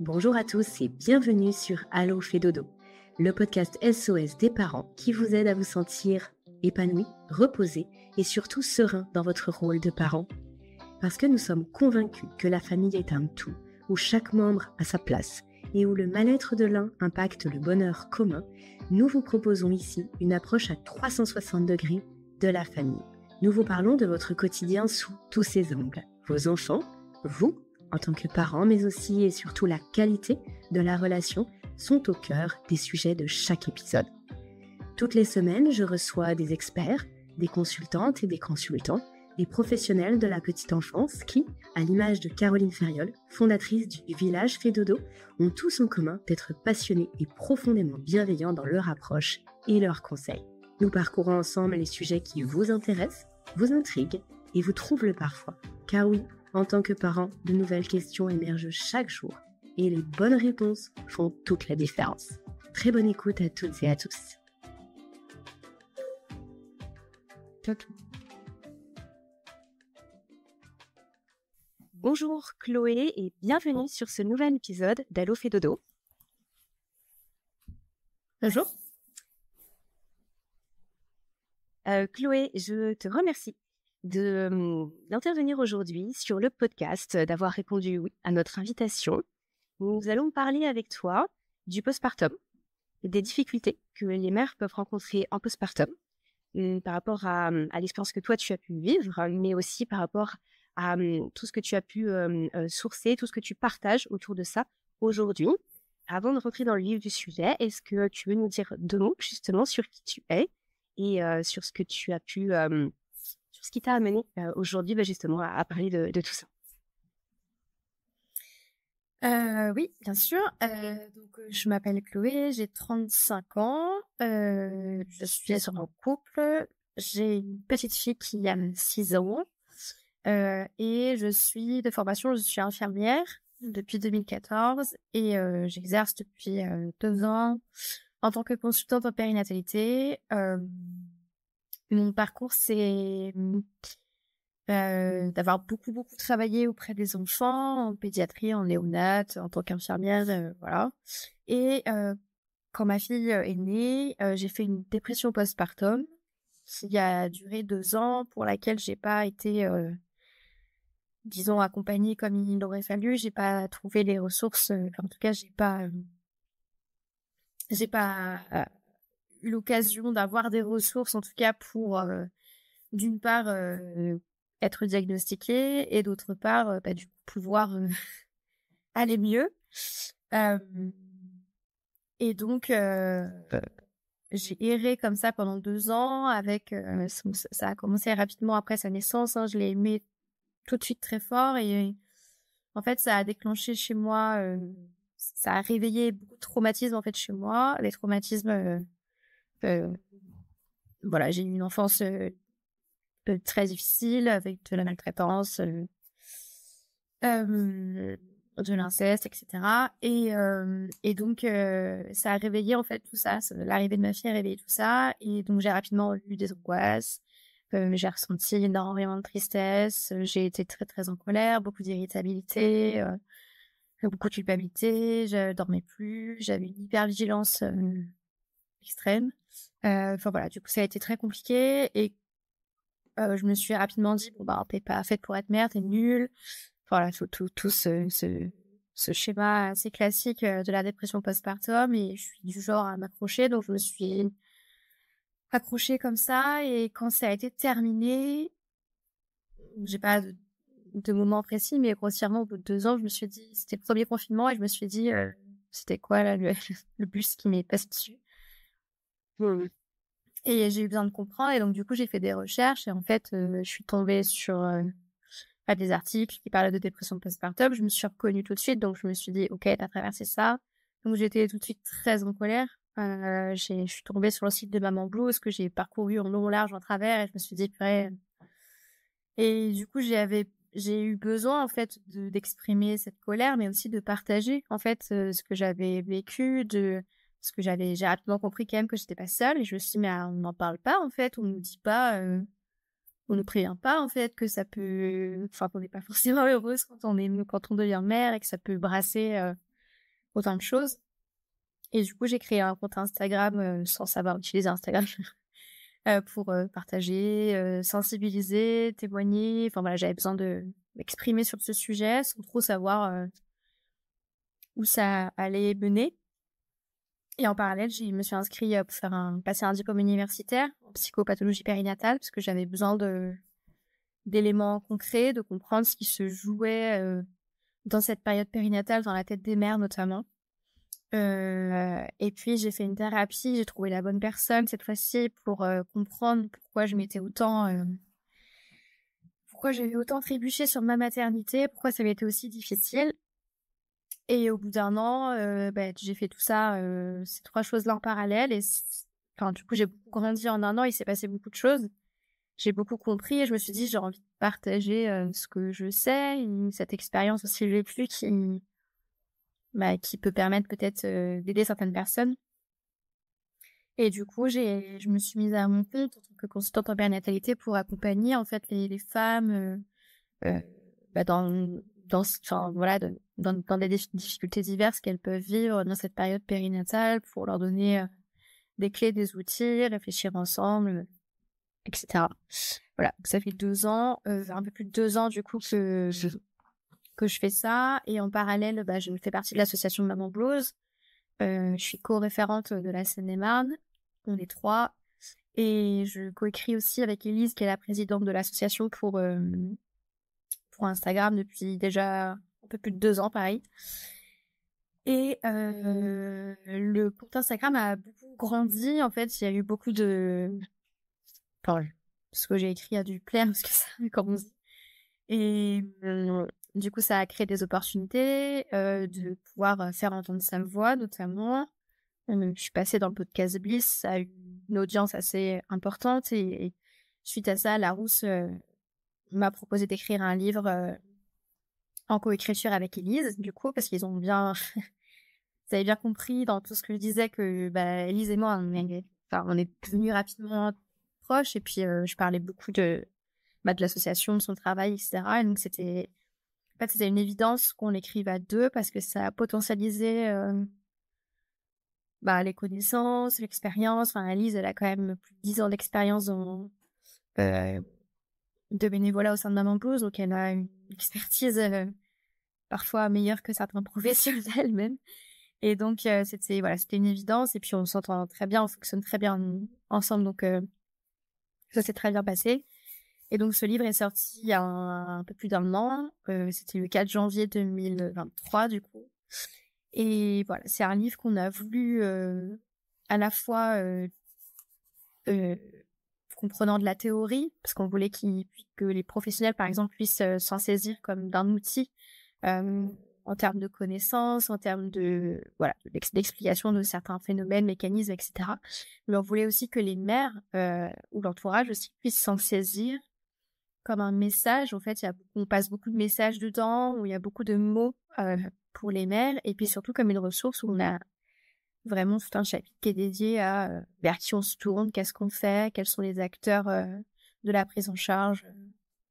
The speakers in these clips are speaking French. Bonjour à tous et bienvenue sur Allô Fée Dodo, le podcast SOS des parents qui vous aide à vous sentir épanoui, reposé et surtout serein dans votre rôle de parent. Parce que nous sommes convaincus que la famille est un tout, où chaque membre a sa place et où le mal-être de l'un impacte le bonheur commun, nous vous proposons ici une approche à 360 degrés de la famille. Nous vous parlons de votre quotidien sous tous ses angles, vos enfants, vous, en tant que parents, mais aussi et surtout la qualité de la relation sont au cœur des sujets de chaque épisode. Toutes les semaines, je reçois des experts, des consultantes et des consultants, des professionnels de la petite enfance qui, à l'image de Caroline Ferriol, fondatrice du Village Fédodo, ont tous en commun d'être passionnés et profondément bienveillants dans leur approche et leurs conseils. Nous parcourons ensemble les sujets qui vous intéressent, vous intriguent et vous troublent parfois, car oui, en tant que parent, de nouvelles questions émergent chaque jour et les bonnes réponses font toute la différence. Très bonne écoute à toutes et à tous. Bonjour Chloé et bienvenue sur ce nouvel épisode d'Allô Fée Dodo. Bonjour. Chloé, je te remercie d'intervenir aujourd'hui sur le podcast, d'avoir répondu oui à notre invitation. Nous allons parler avec toi du postpartum, des difficultés que les mères peuvent rencontrer en postpartum, par rapport à l'expérience que toi tu as pu vivre, mais aussi par rapport à tout ce que tu as pu sourcer, tout ce que tu partages autour de ça aujourd'hui. Avant de rentrer dans le vif du sujet, est-ce que tu veux nous dire deux mots justement sur qui tu es et sur ce que tu as pu... ce qui t'a amené aujourd'hui justement à parler de tout ça. Oui, bien sûr. Donc, je m'appelle Chloé, j'ai 35 ans, je suis sur un couple, j'ai une petite fille qui a 6 ans et je suis de formation, je suis infirmière depuis 2014 et j'exerce depuis 2 ans en tant que consultante en périnatalité. Mon parcours, c'est d'avoir beaucoup travaillé auprès des enfants, en pédiatrie, en néonate, en tant qu'infirmière, voilà. Et quand ma fille est née, j'ai fait une dépression postpartum qui a duré 2 ans, pour laquelle j'ai pas été, disons, accompagnée comme il aurait fallu. J'ai pas trouvé les ressources. En tout cas, j'ai pas eu l'occasion d'avoir des ressources, en tout cas pour, d'une part, être diagnostiquée et d'autre part, du coup, pouvoir aller mieux. Et donc, j'ai erré comme ça pendant 2 ans. Avec ça a commencé rapidement après sa naissance. Hein, je l'ai aimée tout de suite très fort et en fait, ça a déclenché chez moi, ça a réveillé beaucoup de traumatismes en fait chez moi, les traumatismes... voilà, j'ai eu une enfance très difficile avec de la maltraitance, de l'inceste, etc. Et donc, ça a réveillé en fait tout ça. L'arrivée de ma fille a réveillé tout ça. Et donc, j'ai rapidement eu des angoisses. J'ai ressenti énormément de tristesse. J'ai été très en colère, beaucoup d'irritabilité, beaucoup de culpabilité. Je dormais plus. J'avais une hypervigilance extrême. Enfin voilà, du coup ça a été très compliqué et je me suis rapidement dit bon bah t'es pas faite pour être mère, t'es nulle. Voilà tout ce schéma assez classique de la dépression postpartum, et je suis du genre à m'accrocher, donc je me suis accrochée comme ça. Et quand ça a été terminé, j'ai pas de moment précis, mais grossièrement au bout de 2 ans, je me suis dit, c'était le premier confinement et je me suis dit c'était quoi là le bus qui m'est passé dessus. Et j'ai eu besoin de comprendre, et donc du coup j'ai fait des recherches et en fait je suis tombée sur des articles qui parlaient de dépression postpartum. Je me suis reconnue tout de suite, donc je me suis dit ok, t'as traversé ça. Donc j'étais tout de suite très en colère. Je suis tombée sur le site de Maman Blues que j'ai parcouru en long, en large, en travers, et je me suis dit purée. Et du coup j'ai eu besoin en fait d'exprimer cette colère, mais aussi de partager en fait ce que j'avais vécu, parce que j'ai rapidement compris quand même que j'étais pas seule, et je me suis dit mais on n'en parle pas en fait, on nous dit pas, on nous prévient pas en fait que ça peut, enfin qu'on n'est pas forcément heureuse quand on devient mère et que ça peut brasser autant de choses. Et du coup, j'ai créé un compte Instagram sans savoir utiliser Instagram pour partager, sensibiliser, témoigner. Enfin voilà, j'avais besoin de m'exprimer sur ce sujet sans trop savoir où ça allait mener. Et en parallèle, je me suis inscrite pour faire passer un diplôme universitaire en psychopathologie périnatale parce que j'avais besoin d'éléments concrets, de comprendre ce qui se jouait dans cette période périnatale, dans la tête des mères notamment. Et puis, j'ai fait une thérapie, j'ai trouvé la bonne personne cette fois-ci pour comprendre pourquoi je m'étais autant... pourquoi j'avais autant trébuché sur ma maternité, pourquoi ça m'était aussi difficile. Et au bout d'un an, j'ai fait tout ça, ces trois choses-là en parallèle. Et enfin, du coup, j'ai beaucoup grandi en un an, il s'est passé beaucoup de choses. J'ai beaucoup compris et je me suis dit, j'ai envie de partager ce que je sais, cette expérience aussi vécue qui peut permettre peut-être d'aider certaines personnes. Et du coup, je me suis mise à mon compte en tant que consultante en périnatalité pour accompagner en fait les femmes dans des difficultés diverses qu'elles peuvent vivre dans cette période périnatale pour leur donner des clés, des outils, réfléchir ensemble, etc. Voilà, donc ça fait 2 ans, un peu plus de 2 ans du coup que je fais ça. Et en parallèle, je fais partie de l'association Maman Blues. Je suis co-référente de la Seine-et-Marne. On est 3. Et je co-écris aussi avec Elise, qui est la présidente de l'association pour Instagram depuis déjà un peu plus de 2 ans, pareil. Et le compte Instagram a beaucoup grandi, en fait. Il y a eu beaucoup de... Enfin, ce que j'ai écrit a dû plaire, parce que ça, comme on dit. Et du coup, ça a créé des opportunités de pouvoir faire entendre sa voix, notamment. Je suis passée dans le podcast Bliss, ça a eu une audience assez importante. Et suite à ça, Larousse m'a proposé d'écrire un livre... en coécriture avec Elise, du coup, parce qu'ils ont bien... Ils avaient bien compris dans tout ce que je disais que Elise et moi, on est devenus rapidement proches. Et puis, je parlais beaucoup de l'association, de son travail, etc. Et donc, c'était une évidence qu'on l'écrive à 2 parce que ça a potentialisé les connaissances, l'expérience. Enfin, Elise, elle a quand même plus de 10 ans d'expérience de bénévolat au sein de Maman Blues, donc elle a une expertise parfois meilleure que certains professionnels même. Et donc, c'était une évidence. Et puis, on s'entend très bien, on fonctionne très bien ensemble. Donc, ça s'est très bien passé. Et donc, ce livre est sorti il y a un peu plus d'un an. C'était le 4 janvier 2023, du coup. Et voilà, c'est un livre qu'on a voulu à la fois... comprenant de la théorie, parce qu'on voulait que les professionnels, par exemple, puissent s'en saisir comme d'un outil en termes de connaissances, en termes d'explication de certains phénomènes, mécanismes, etc. Mais on voulait aussi que les mères ou l'entourage aussi puissent s'en saisir comme un message. En fait, on passe beaucoup de messages dedans, où il y a beaucoup de mots pour les mères, et puis surtout comme une ressource où on a vraiment tout un chapitre qui est dédié à vers qui on se tourne, qu'est-ce qu'on fait, quels sont les acteurs de la prise en charge.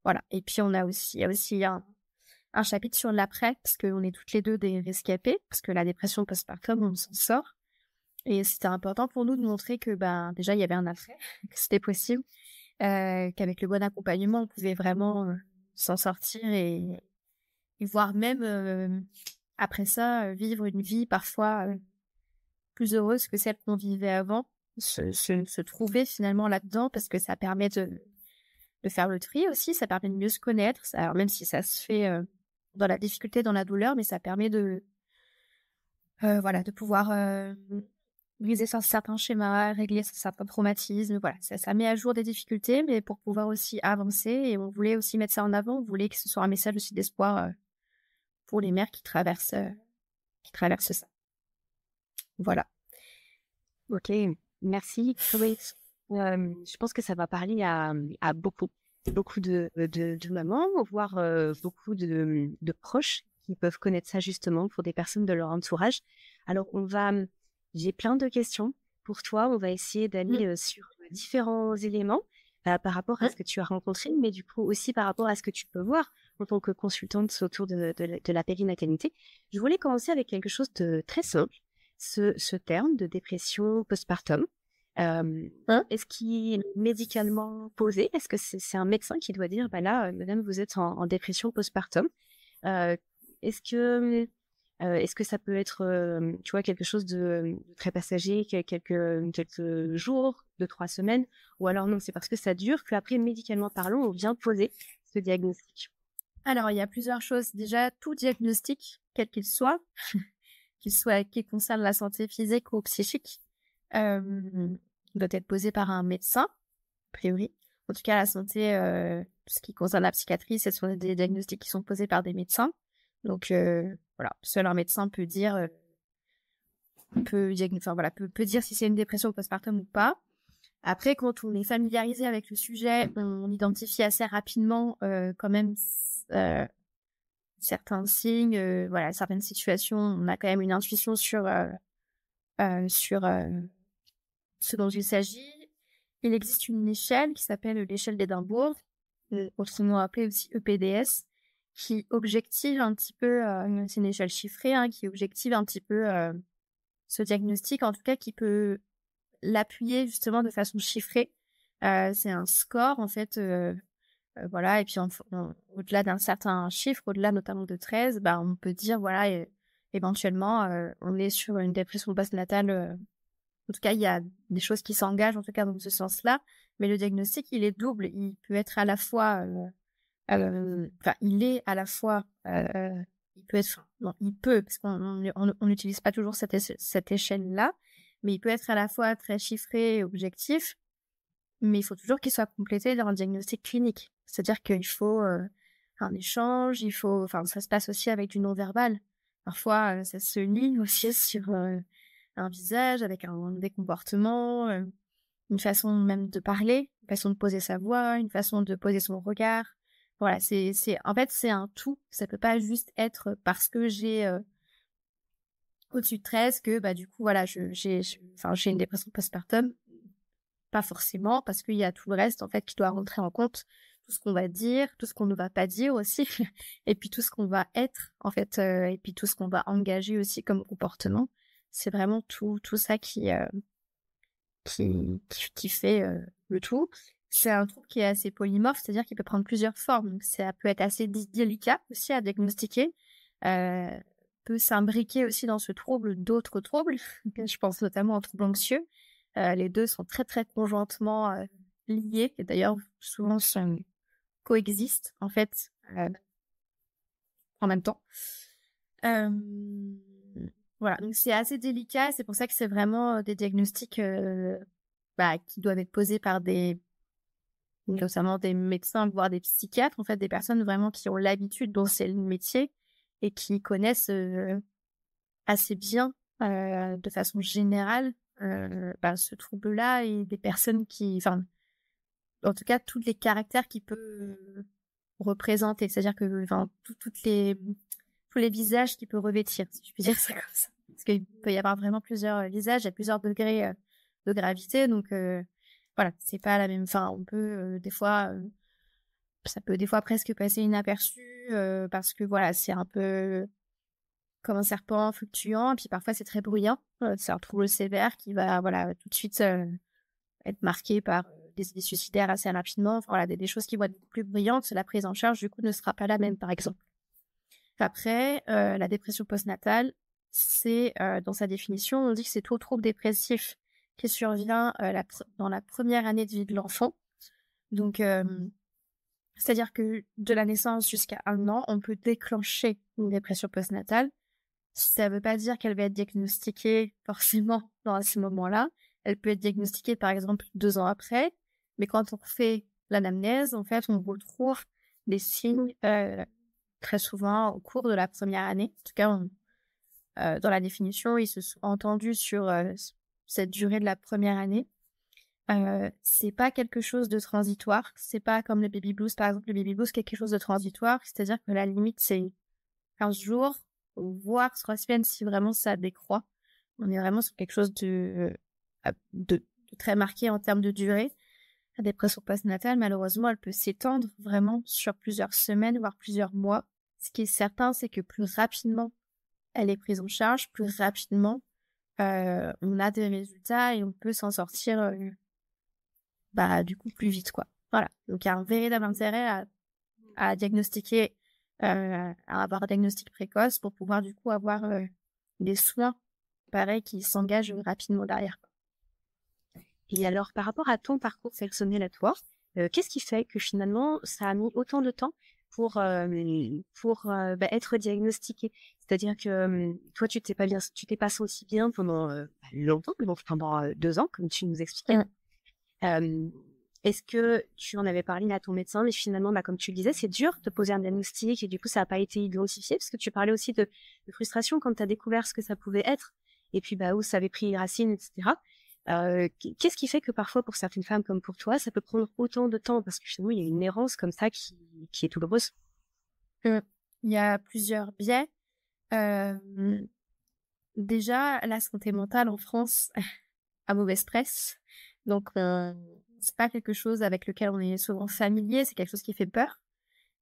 Voilà. Et puis, il y a aussi un chapitre sur l'après, parce qu'on est toutes les 2 des rescapées, parce que la dépression postpartum, on s'en sort. Et c'était important pour nous de montrer que, déjà, il y avait un après, que c'était possible, qu'avec le bon accompagnement, on pouvait vraiment s'en sortir et voire même, après ça, vivre une vie parfois... plus heureuse que celle qu'on vivait avant, se trouver finalement là-dedans, parce que ça permet de faire le tri aussi, ça permet de mieux se connaître, alors même si ça se fait dans la difficulté, dans la douleur, mais ça permet de pouvoir briser certains schémas, régler certains traumatismes, voilà, ça met à jour des difficultés, mais pour pouvoir aussi avancer, et on voulait aussi mettre ça en avant, on voulait que ce soit un message aussi d'espoir pour les mères qui traversent ça. Voilà. Ok, merci. Oui. Je pense que ça va parler à beaucoup de mamans, voire beaucoup de proches qui peuvent connaître ça justement pour des personnes de leur entourage. Alors, j'ai plein de questions pour toi. On va essayer d'aller sur différents éléments par rapport à ce que tu as rencontré, mais du coup aussi par rapport à ce que tu peux voir. en tant que consultante autour de la périnatalité, je voulais commencer avec quelque chose de très simple, ce terme de dépression postpartum. Est-ce qu'il est médicalement posé? Est-ce que c'est un médecin qui doit dire bah là, madame, vous êtes en dépression postpartum? Est-ce que ça peut être tu vois, quelque chose de très passager, quelques jours, 2-3 semaines? Ou alors non, c'est parce que ça dure qu'après, médicalement parlant, on vient poser ce diagnostic. Alors, il y a plusieurs choses. Déjà, tout diagnostic, quel qu'il soit, qui concerne la santé physique ou psychique, doit être posé par un médecin, a priori. En tout cas, la santé, ce qui concerne la psychiatrie, ce sont des diagnostics qui sont posés par des médecins. Donc, voilà, seul un médecin peut dire, peut dire si c'est une dépression postpartum ou pas. Après, quand on est familiarisé avec le sujet, on identifie assez rapidement quand même certains signes, voilà, certaines situations. On a quand même une intuition sur ce dont il s'agit. Il existe une échelle qui s'appelle l'échelle d'Édimbourg, autrement appelée aussi EPDS, qui objective un petit peu, c'est une échelle chiffrée, hein, qui objective un petit peu ce diagnostic, en tout cas qui peut l'appuyer justement de façon chiffrée. C'est un score en fait, voilà, et puis au-delà d'un certain chiffre, au-delà notamment de 13, bah, on peut dire voilà, éventuellement on est sur une dépression postnatale. En tout cas, il y a des choses qui s'engagent en tout cas dans ce sens-là, mais le diagnostic il est double, il peut être à la fois parce qu'on n'utilise pas toujours cette échelle-là, mais il peut être à la fois très chiffré et objectif, mais il faut toujours qu'il soit complété dans un diagnostic clinique. C'est-à-dire qu'il faut un échange, il faut, enfin, ça se passe aussi avec du non-verbal. Parfois, ça se lie aussi sur un visage, avec des comportements, une façon même de parler, une façon de poser sa voix, une façon de poser son regard. Voilà, en fait, c'est un tout. Ça peut pas juste être parce que j'ai au-dessus de 13 que, bah, du coup, voilà, j'ai une dépression postpartum. Pas forcément, parce qu'il y a tout le reste, en fait, qui doit rentrer en compte. Tout ce qu'on va dire, tout ce qu'on ne va pas dire aussi, et puis tout ce qu'on va être, en fait, et puis tout ce qu'on va engager aussi comme comportement. C'est vraiment tout ça qui fait le tout. C'est un trouble qui est assez polymorphe, c'est-à-dire qu'il peut prendre plusieurs formes. Donc, ça peut être assez délicat aussi à diagnostiquer. Peut s'imbriquer aussi dans ce trouble d'autres troubles. Je pense notamment aux troubles anxieux. Les deux sont très, très conjointement liés. Et d'ailleurs, souvent, coexistent, en fait, en même temps. Voilà, donc c'est assez délicat. C'est pour ça que c'est vraiment des diagnostics qui doivent être posés par notamment des médecins, voire des psychiatres, en fait, des personnes vraiment qui ont l'habitude, dont c'est le métier, et qui connaissent assez bien, de façon générale, ce trouble-là, et des personnes en tout cas, tous les caractères qu'il peut représenter, c'est-à-dire que, tous les visages qu'il peut revêtir, si je puis dire ça comme ça. Parce qu'il peut y avoir vraiment plusieurs visages, à plusieurs degrés de gravité, donc... Voilà, c'est pas la même. Enfin, on peut ça peut des fois presque passer inaperçu parce que voilà, c'est un peu comme un serpent fluctuant. Et puis parfois c'est très bruyant. C'est un trouble sévère qui va tout de suite être marqué par des idées suicidaires assez rapidement. Enfin, voilà, des choses qui vont être plus brillantes. La prise en charge du coup ne sera pas la même, par exemple. Après, la dépression postnatale, c'est dans sa définition, on dit que c'est tout trouble dépressif qui survient dans la première année de vie de l'enfant. Donc, c'est-à-dire que de la naissance jusqu'à 1 an, on peut déclencher une dépression postnatale. Ça ne veut pas dire qu'elle va être diagnostiquée forcément dans ce moment-là. Elle peut être diagnostiquée, par exemple, 2 ans après. Mais quand on fait l'anamnèse, en fait, on retrouve des signes très souvent au cours de la première année. En tout cas, dans la définition, ils se sont entendus sur... cette durée de la première année, c'est pas quelque chose de transitoire. C'est pas comme le baby blues, par exemple. Le baby blues, quelque chose de transitoire. C'est-à-dire que la limite, c'est 15 jours, voire 3 semaines si vraiment ça décroît. On est vraiment sur quelque chose de très marqué en termes de durée. La dépression postnatale, malheureusement, elle peut s'étendre vraiment sur plusieurs semaines, voire plusieurs mois. Ce qui est certain, c'est que plus rapidement elle est prise en charge, plus rapidement on a des résultats et on peut s'en sortir du coup plus vite, quoi. Voilà. Donc il y a un véritable intérêt à diagnostiquer, à avoir un diagnostic précoce pour pouvoir du coup avoir des soins, pareil, qui s'engagent rapidement derrière. Et alors, par rapport à ton parcours personnel à toi, qu'est-ce qui fait que finalement ça a mis autant de temps pour être diagnostiqué? C'est-à-dire que toi, tu t'es pas senti bien pendant longtemps, donc pendant 2 ans, comme tu nous expliquais. Mmh. Est-ce que tu en avais parlé à ton médecin, mais finalement, comme tu le disais, c'est dur de poser un diagnostic et du coup, ça n'a pas été identifié, parce que tu parlais aussi de frustration quand tu as découvert ce que ça pouvait être et puis où ça avait pris racine, etc. Qu'est-ce qui fait que parfois, pour certaines femmes comme pour toi, ça peut prendre autant de temps? Parce que chez nous, il y a une errance comme ça qui est douloureuse. Il y a plusieurs biais. Déjà, la santé mentale en France a mauvais stress. Donc, c'est pas quelque chose avec lequel on est souvent familier. C'est quelque chose qui fait peur.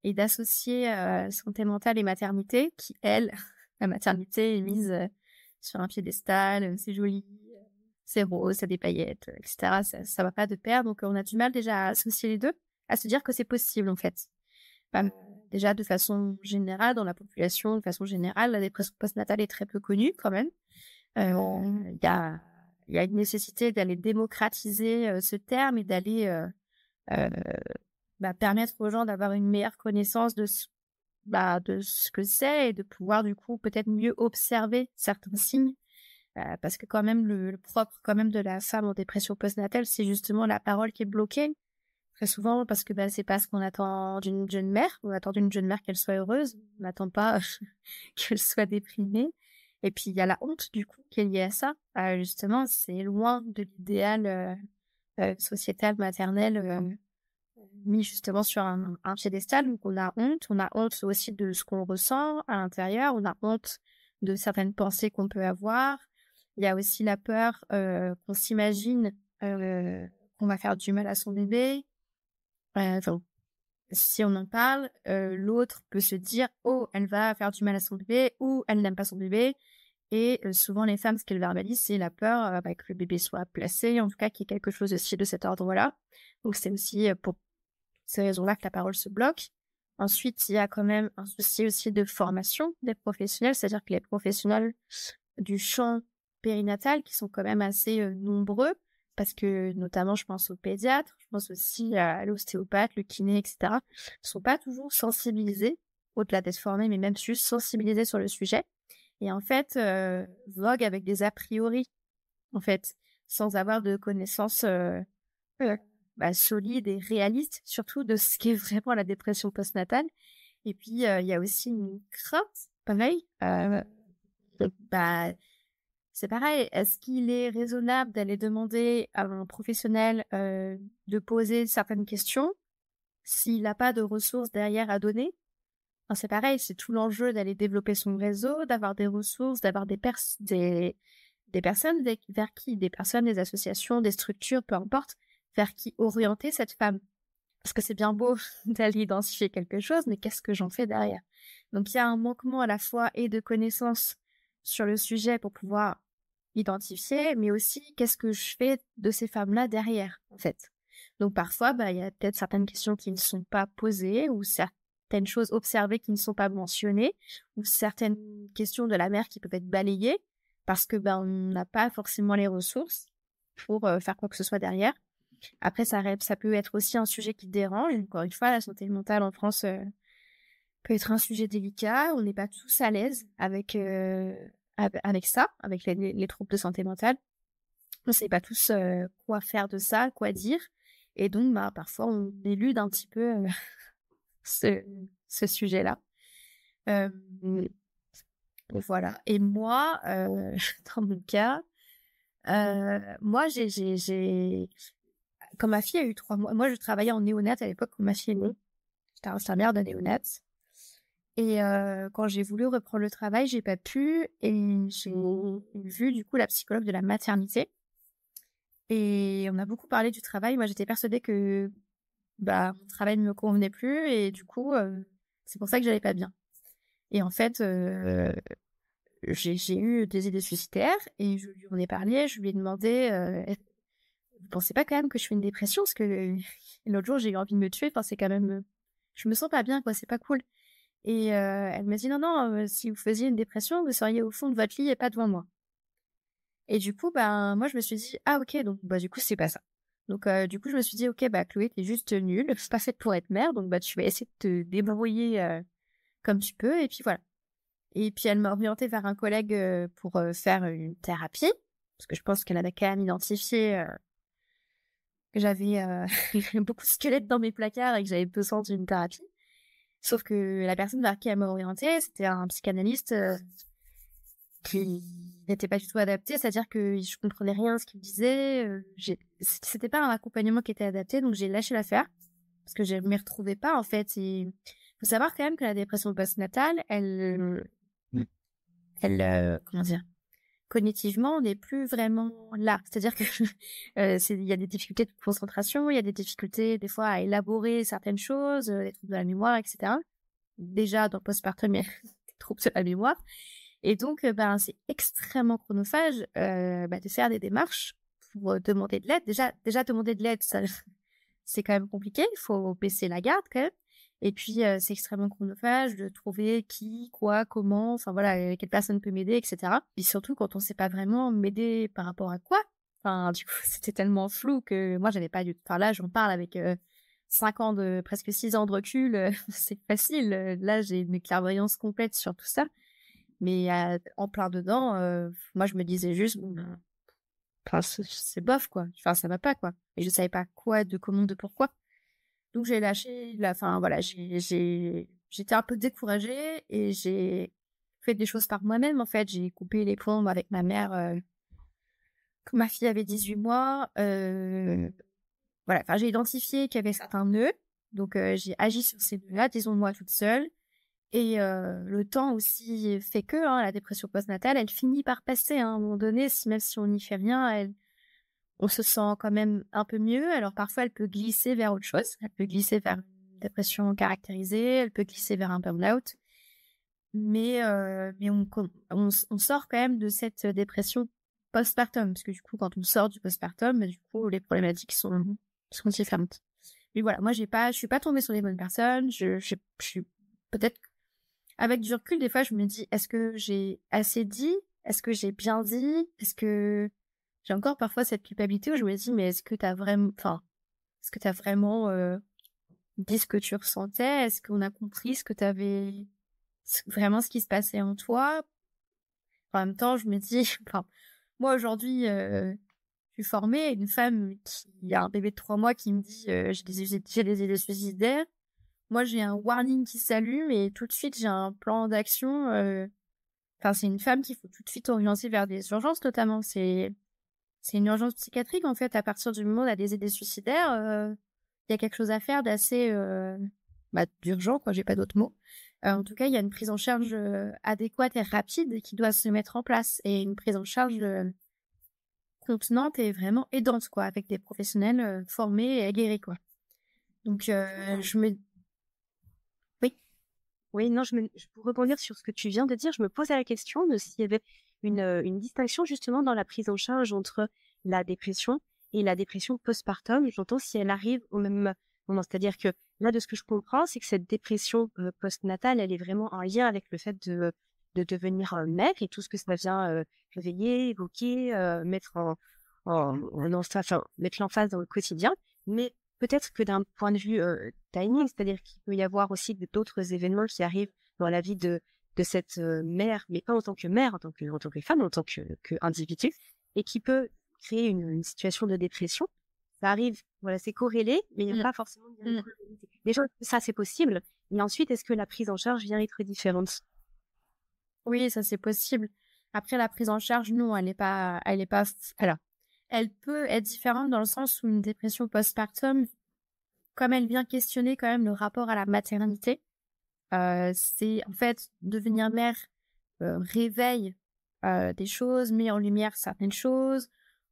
Et d'associer santé mentale et maternité, qui, elle, la maternité est mise sur un piédestal, c'est joli. C'est rose, ça a des paillettes, etc. Ça va pas de pair, donc on a du mal déjà à associer les deux, à se dire que c'est possible en fait. Déjà de façon générale, dans la population, de façon générale, la dépression postnatale est très peu connue quand même. Il y a une nécessité d'aller démocratiser ce terme et d'aller permettre aux gens d'avoir une meilleure connaissance de ce que c'est et de pouvoir du coup peut-être mieux observer certains signes. Parce que quand même, le propre quand même de la femme en dépression postnatale, c'est justement la parole qui est bloquée. Très souvent, parce que c'est pas ce qu'on attend d'une jeune mère. On attend d'une jeune mère qu'elle soit heureuse. On n'attend pas qu'elle soit déprimée. Et puis, il y a la honte, du coup, qui est liée à ça. Justement, c'est loin de l'idéal sociétal, maternel, mis justement sur un piédestal. Donc, on a honte. On a honte aussi de ce qu'on ressent à l'intérieur. On a honte de certaines pensées qu'on peut avoir. Il y a aussi la peur qu'on s'imagine qu'on va faire du mal à son bébé. Si on en parle, l'autre peut se dire « Oh, elle va faire du mal à son bébé » ou « Elle n'aime pas son bébé ». Et souvent, les femmes, ce qu'elles verbalisent, c'est la peur que le bébé soit placé, en tout cas qu'il y ait quelque chose aussi de cet ordre-là. Donc, c'est aussi pour ces raisons-là que la parole se bloque. Ensuite, il y a quand même un souci aussi de formation des professionnels, c'est-à-dire que les professionnels du champ périnatales qui sont quand même assez nombreux, parce que notamment je pense aux pédiatres, je pense aussi à l'ostéopathe, le kiné, etc. Ils ne sont pas toujours sensibilisés, au-delà d'être formés, mais même juste sensibilisés sur le sujet. Et en fait, vogue avec des a priori, en fait, sans avoir de connaissances solides et réalistes, surtout de ce qu'est vraiment la dépression postnatale. Et puis, il y a aussi une crainte, pareil, c'est pareil, est-ce qu'il est raisonnable d'aller demander à un professionnel de poser certaines questions s'il n'a pas de ressources derrière à donner? C'est pareil, c'est tout l'enjeu d'aller développer son réseau, d'avoir des ressources, d'avoir des personnes vers qui, des personnes, des associations, des structures, peu importe, vers qui orienter cette femme. Parce que c'est bien beau d'aller identifier quelque chose, mais qu'est-ce que j'en fais derrière? Donc il y a un manquement à la fois et de connaissances sur le sujet pour pouvoir identifier, mais aussi qu'est-ce que je fais de ces femmes-là derrière, en fait. Donc parfois, y a peut-être certaines questions qui ne sont pas posées, ou certaines choses observées qui ne sont pas mentionnées, ou certaines questions de la mère qui peuvent être balayées, parce que on n'a pas forcément les ressources pour faire quoi que ce soit derrière. Après, ça peut être aussi un sujet qui dérange. Encore une fois, la santé mentale en France peut être un sujet délicat. On n'est pas tous à l'aise avec ça, avec les troubles de santé mentale. On ne sait pas tous quoi faire de ça, quoi dire. Et donc, parfois, on élude un petit peu ce sujet-là. Voilà. Et moi, dans mon cas, moi, quand ma fille a eu 3 mois... Moi, je travaillais en néonate à l'époque quand ma fille est née. J'étais infirmière de néonate. Et quand j'ai voulu reprendre le travail, j'ai pas pu, et j'ai vu du coup la psychologue de la maternité Et on a beaucoup parlé du travail. Moi, j'étais persuadée que mon travail ne me convenait plus. Et du coup, c'est pour ça que j'allais pas bien. Et en fait, j'ai eu des idées suicidaires et je lui en ai parlé. Je lui ai demandé, vous pensez pas quand même que je fais une dépression? Parce que l'autre jour, j'ai eu envie de me tuer. Enfin, c'est quand même... je me sens pas bien, quoi. C'est pas cool. Et elle m'a dit, non, si vous faisiez une dépression, vous seriez au fond de votre lit et pas devant moi. Et du coup, moi, je me suis dit, ah, ok, donc, du coup, c'est pas ça. Donc, du coup, je me suis dit, ok, Chloé, t'es juste nulle, c'est pas faite pour être mère, donc, tu vas essayer de te débrouiller comme tu peux, et puis voilà. Et puis, elle m'a orientée vers un collègue pour faire une thérapie, parce que je pense qu'elle avait quand même identifié que j'avais beaucoup de squelettes dans mes placards et que j'avais besoin d'une thérapie. Sauf que la personne vers qui elle m'a orientée, c'était un psychanalyste qui n'était pas du tout adapté, c'est-à-dire que je comprenais rien à ce qu'il me disait, c'était pas un accompagnement qui était adapté, donc j'ai lâché l'affaire, parce que je ne m'y retrouvais pas en fait. Il faut savoir quand même que la dépression postnatale, elle comment dire, cognitivement, on n'est plus vraiment là, c'est-à-dire que il y a des difficultés de concentration, il y a des difficultés des fois à élaborer certaines choses, les troubles de la mémoire, etc. Déjà dans le postpartum, il y a des troubles de la mémoire. Et donc, c'est extrêmement chronophage de faire des démarches pour demander de l'aide. Déjà demander de l'aide, c'est quand même compliqué. Il faut baisser la garde quand même. Et puis, c'est extrêmement chronophage de trouver qui, quoi, comment, enfin voilà, quelle personne peut m'aider, etc. Et surtout, quand on ne sait pas vraiment m'aider par rapport à quoi. Enfin, du coup, c'était tellement flou que moi, j'avais pas du tout... Enfin là, j'en parle avec 5 ans de... presque 6 ans de recul. C'est facile. Là, j'ai une clairvoyance complète sur tout ça. Mais en plein dedans, moi, je me disais juste, c'est bof, quoi. Enfin, ça va pas, quoi. Et je savais pas quoi, de comment, de pourquoi. Donc, j'ai lâché, enfin, voilà, j'étais un peu découragée et j'ai fait des choses par moi-même, en fait. J'ai coupé les ponts avec ma mère quand ma fille avait 18 mois. Voilà, enfin, j'ai identifié qu'il y avait certains nœuds. Donc, j'ai agi sur ces nœuds-là, disons-moi toute seule. Et le temps aussi fait que la dépression postnatale, elle finit par passer à un moment donné, même si on n'y fait rien, on se sent quand même un peu mieux. Alors parfois, elle peut glisser vers autre chose. Elle peut glisser vers une dépression caractérisée, elle peut glisser vers un burn-out. Mais on sort quand même de cette dépression postpartum, parce que du coup, quand on sort du postpartum, du coup, les problématiques sont différentes. Mais voilà, moi, je suis pas tombée sur les bonnes personnes. Je suis peut-être... Avec du recul, des fois, je me dis, est-ce que j'ai assez dit? Est-ce que j'ai bien dit? Est-ce que j'ai encore parfois cette culpabilité où je me dis, mais est-ce que t'as vraiment, dit ce que tu ressentais? Est-ce qu'on a compris ce que t'avais, vraiment ce qui se passait en toi? En même temps, je me dis, moi, aujourd'hui, je suis formée, une femme qui a un bébé de 3 mois qui me dit, j'ai des idées suicidaires. Moi, j'ai un warning qui s'allume et tout de suite, j'ai un plan d'action. Enfin, c'est une femme qu'il faut tout de suite orienter vers des urgences, notamment. C'est une urgence psychiatrique, en fait. À partir du moment où on a des idées suicidaires, il y a quelque chose à faire d'assez d'urgent, quoi. J'ai pas d'autres mots. En tout cas, il y a une prise en charge adéquate et rapide qui doit se mettre en place. Et une prise en charge contenante et vraiment aidante, quoi, avec des professionnels formés et aguerris, quoi. Donc, Oui, non, pour rebondir sur ce que tu viens de dire, je me posais la question de s'il y avait une distinction justement dans la prise en charge entre la dépression et la dépression postpartum. J'entends si elle arrive au même moment. C'est-à-dire que là, de ce que je comprends, c'est que cette dépression postnatale, elle est vraiment en lien avec le fait de devenir mère et tout ce que ça vient réveiller, évoquer, mettre mettre l'emphase dans le quotidien. Mais peut-être que d'un point de vue timing, c'est-à-dire qu'il peut y avoir aussi d'autres événements qui arrivent dans la vie de cette mère, mais pas en tant que mère, en tant que femme, en tant qu'individu, et qui peut créer une situation de dépression. Ça arrive, voilà, c'est corrélé, mais il n'y a pas forcément... Déjà, ça, c'est possible. Et ensuite, est-ce que la prise en charge vient être différente? Oui, ça, c'est possible. Après, la prise en charge, non, elle n'est pas... Alors, elle peut être différente dans le sens où une dépression postpartum, comme elle vient questionner quand même le rapport à la maternité, c'est en fait devenir mère réveille des choses, met en lumière certaines choses,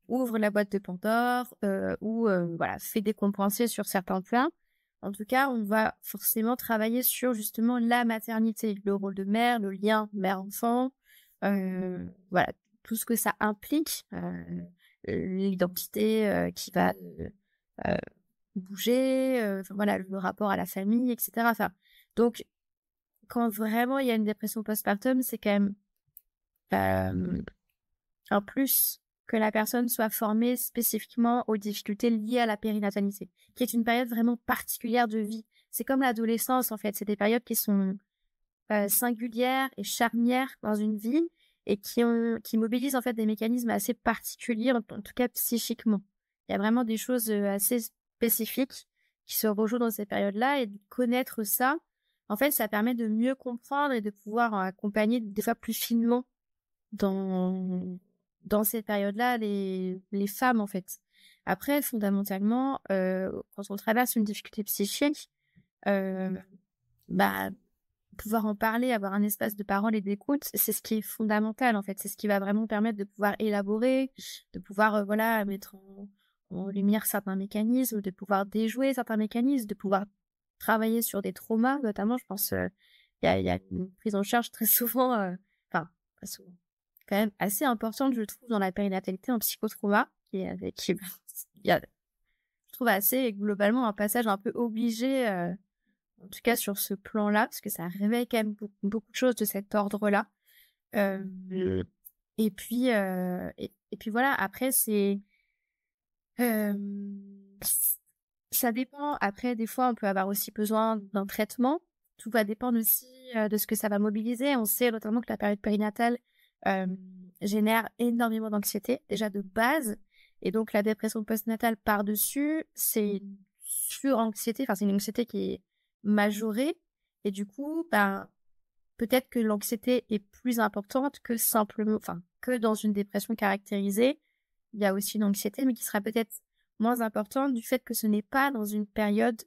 ouvre la boîte de Pandore ou voilà, fait des compensés sur certains plans. En tout cas, on va forcément travailler sur justement la maternité, le rôle de mère, le lien mère-enfant, voilà, tout ce que ça implique, l'identité qui va bouger, voilà, le rapport à la famille, etc. Enfin, donc, quand vraiment il y a une dépression postpartum, c'est quand même en plus que la personne soit formée spécifiquement aux difficultés liées à la périnatalité, qui est une période vraiment particulière de vie. C'est comme l'adolescence, en fait. C'est des périodes qui sont singulières et charnières dans une vie et qui mobilisent, en fait, des mécanismes assez particuliers, en tout cas psychiquement. Il y a vraiment des choses assez spécifiques qui se rejouent dans ces périodes-là, et de connaître ça, en fait, ça permet de mieux comprendre et de pouvoir accompagner des fois plus finement dans cette période-là, les femmes, en fait. Après, fondamentalement, quand on traverse une difficulté psychique, bah, pouvoir en parler, avoir un espace de parole et d'écoute, c'est ce qui est fondamental, en fait. C'est ce qui va vraiment permettre de pouvoir élaborer, de pouvoir voilà, mettre en lumière certains mécanismes, de pouvoir déjouer certains mécanismes, de pouvoir travailler sur des traumas, notamment. Je pense qu'il y a une prise en charge très souvent, enfin, pas souvent, quand même assez importante, je trouve, dans la périnatalité en psychotrauma, je trouve assez globalement un passage un peu obligé, en tout cas sur ce plan-là, parce que ça réveille quand même beaucoup de choses de cet ordre-là. Et puis voilà, après, c'est... ça dépend. Après, des fois, on peut avoir aussi besoin d'un traitement. Tout va dépendre aussi de ce que ça va mobiliser. On sait notamment que la période périnatale génère énormément d'anxiété, déjà de base. Et donc, la dépression postnatale par-dessus, c'est une suranxiété. Enfin, c'est une anxiété qui est majorée. Et du coup, ben, peut-être que l'anxiété est plus importante que simplement... Enfin, que dans une dépression caractérisée, il y a aussi une anxiété, mais qui sera peut-être moins importante du fait que ce n'est pas dans une période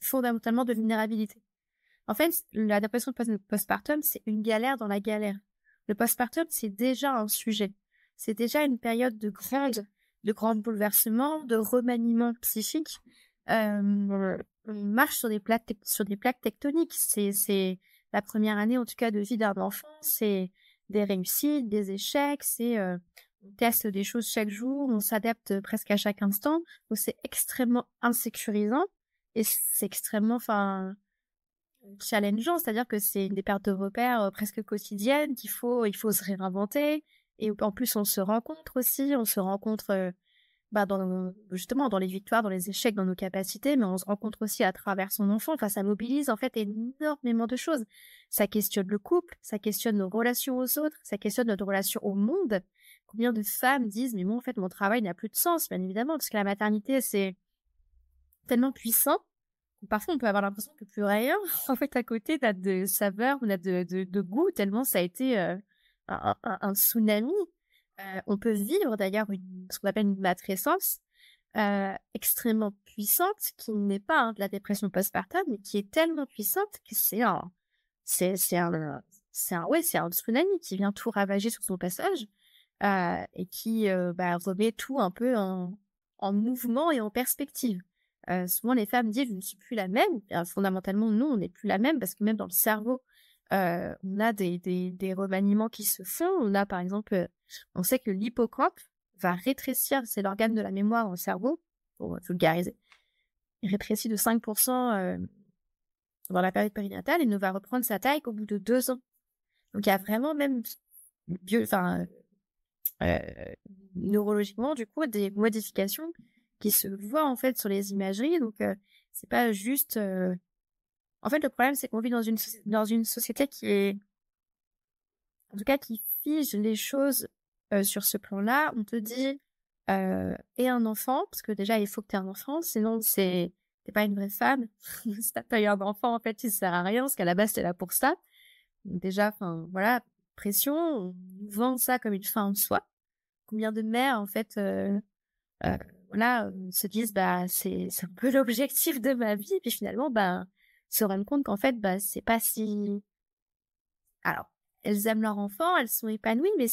fondamentalement de vulnérabilité. En fait, la dépression postpartum, c'est une galère dans la galère. Le postpartum, c'est déjà un sujet. C'est déjà une période de grands bouleversements, de remaniements psychiques. On marche sur des plaques tectoniques. C'est la première année, en tout cas, de vie d'un enfant. C'est des réussites, des échecs, c'est... on teste des choses chaque jour, on s'adapte presque à chaque instant, donc c'est extrêmement insécurisant et c'est extrêmement challengeant, c'est-à-dire que c'est des pertes de repères presque quotidiennes qu'il faut se réinventer, et en plus on se rencontre aussi, justement dans les victoires, dans les échecs, dans nos capacités, mais on se rencontre aussi à travers son enfant. Enfin, ça mobilise en fait énormément de choses. Ça questionne le couple, ça questionne nos relations aux autres, ça questionne notre relation au monde. Combien de femmes disent « mais moi, en fait, mon travail n'a plus de sens », bien évidemment, parce que la maternité, c'est tellement puissant. Parfois, on peut avoir l'impression que plus rien, en fait, à côté, n'a de saveur ou n'a de goût, tellement ça a été un tsunami. On peut vivre, d'ailleurs, ce qu'on appelle une matrescence extrêmement puissante, qui n'est pas de la dépression postpartum, mais qui est tellement puissante que c'est un tsunami qui vient tout ravager sur son passage. Et qui remet tout un peu en mouvement et en perspective. Souvent, les femmes disent « je ne suis plus la même ». Fondamentalement, non, on n'est plus la même, parce que même dans le cerveau, on a des remaniements qui se font. On a, par exemple, on sait que l'hippocampe va rétrécir, c'est l'organe de la mémoire dans le cerveau, pour vulgariser, il rétrécit de 5% dans la période périnatale et ne va reprendre sa taille qu'au bout de 2 ans. Donc, il y a vraiment même... neurologiquement, du coup, des modifications qui se voient en fait sur les imageries. Donc c'est pas juste en fait, le problème, c'est qu'on vit dans une société qui est, en tout cas, qui fige les choses sur ce plan-là. On te dit aie un enfant, parce que déjà il faut que t'aies un enfant, sinon t'es pas une vraie femme. Si t'as pas eu un enfant, en fait, il sert à rien, parce qu'à la base t'es là pour ça. Donc, déjà, enfin voilà, pression, on vend ça comme une fin en soi. Combien de mères, en fait, se disent, c'est un peu l'objectif de ma vie, et puis finalement, se rendent compte qu'en fait, c'est pas si... Alors, elles aiment leur enfant, elles sont épanouies, mais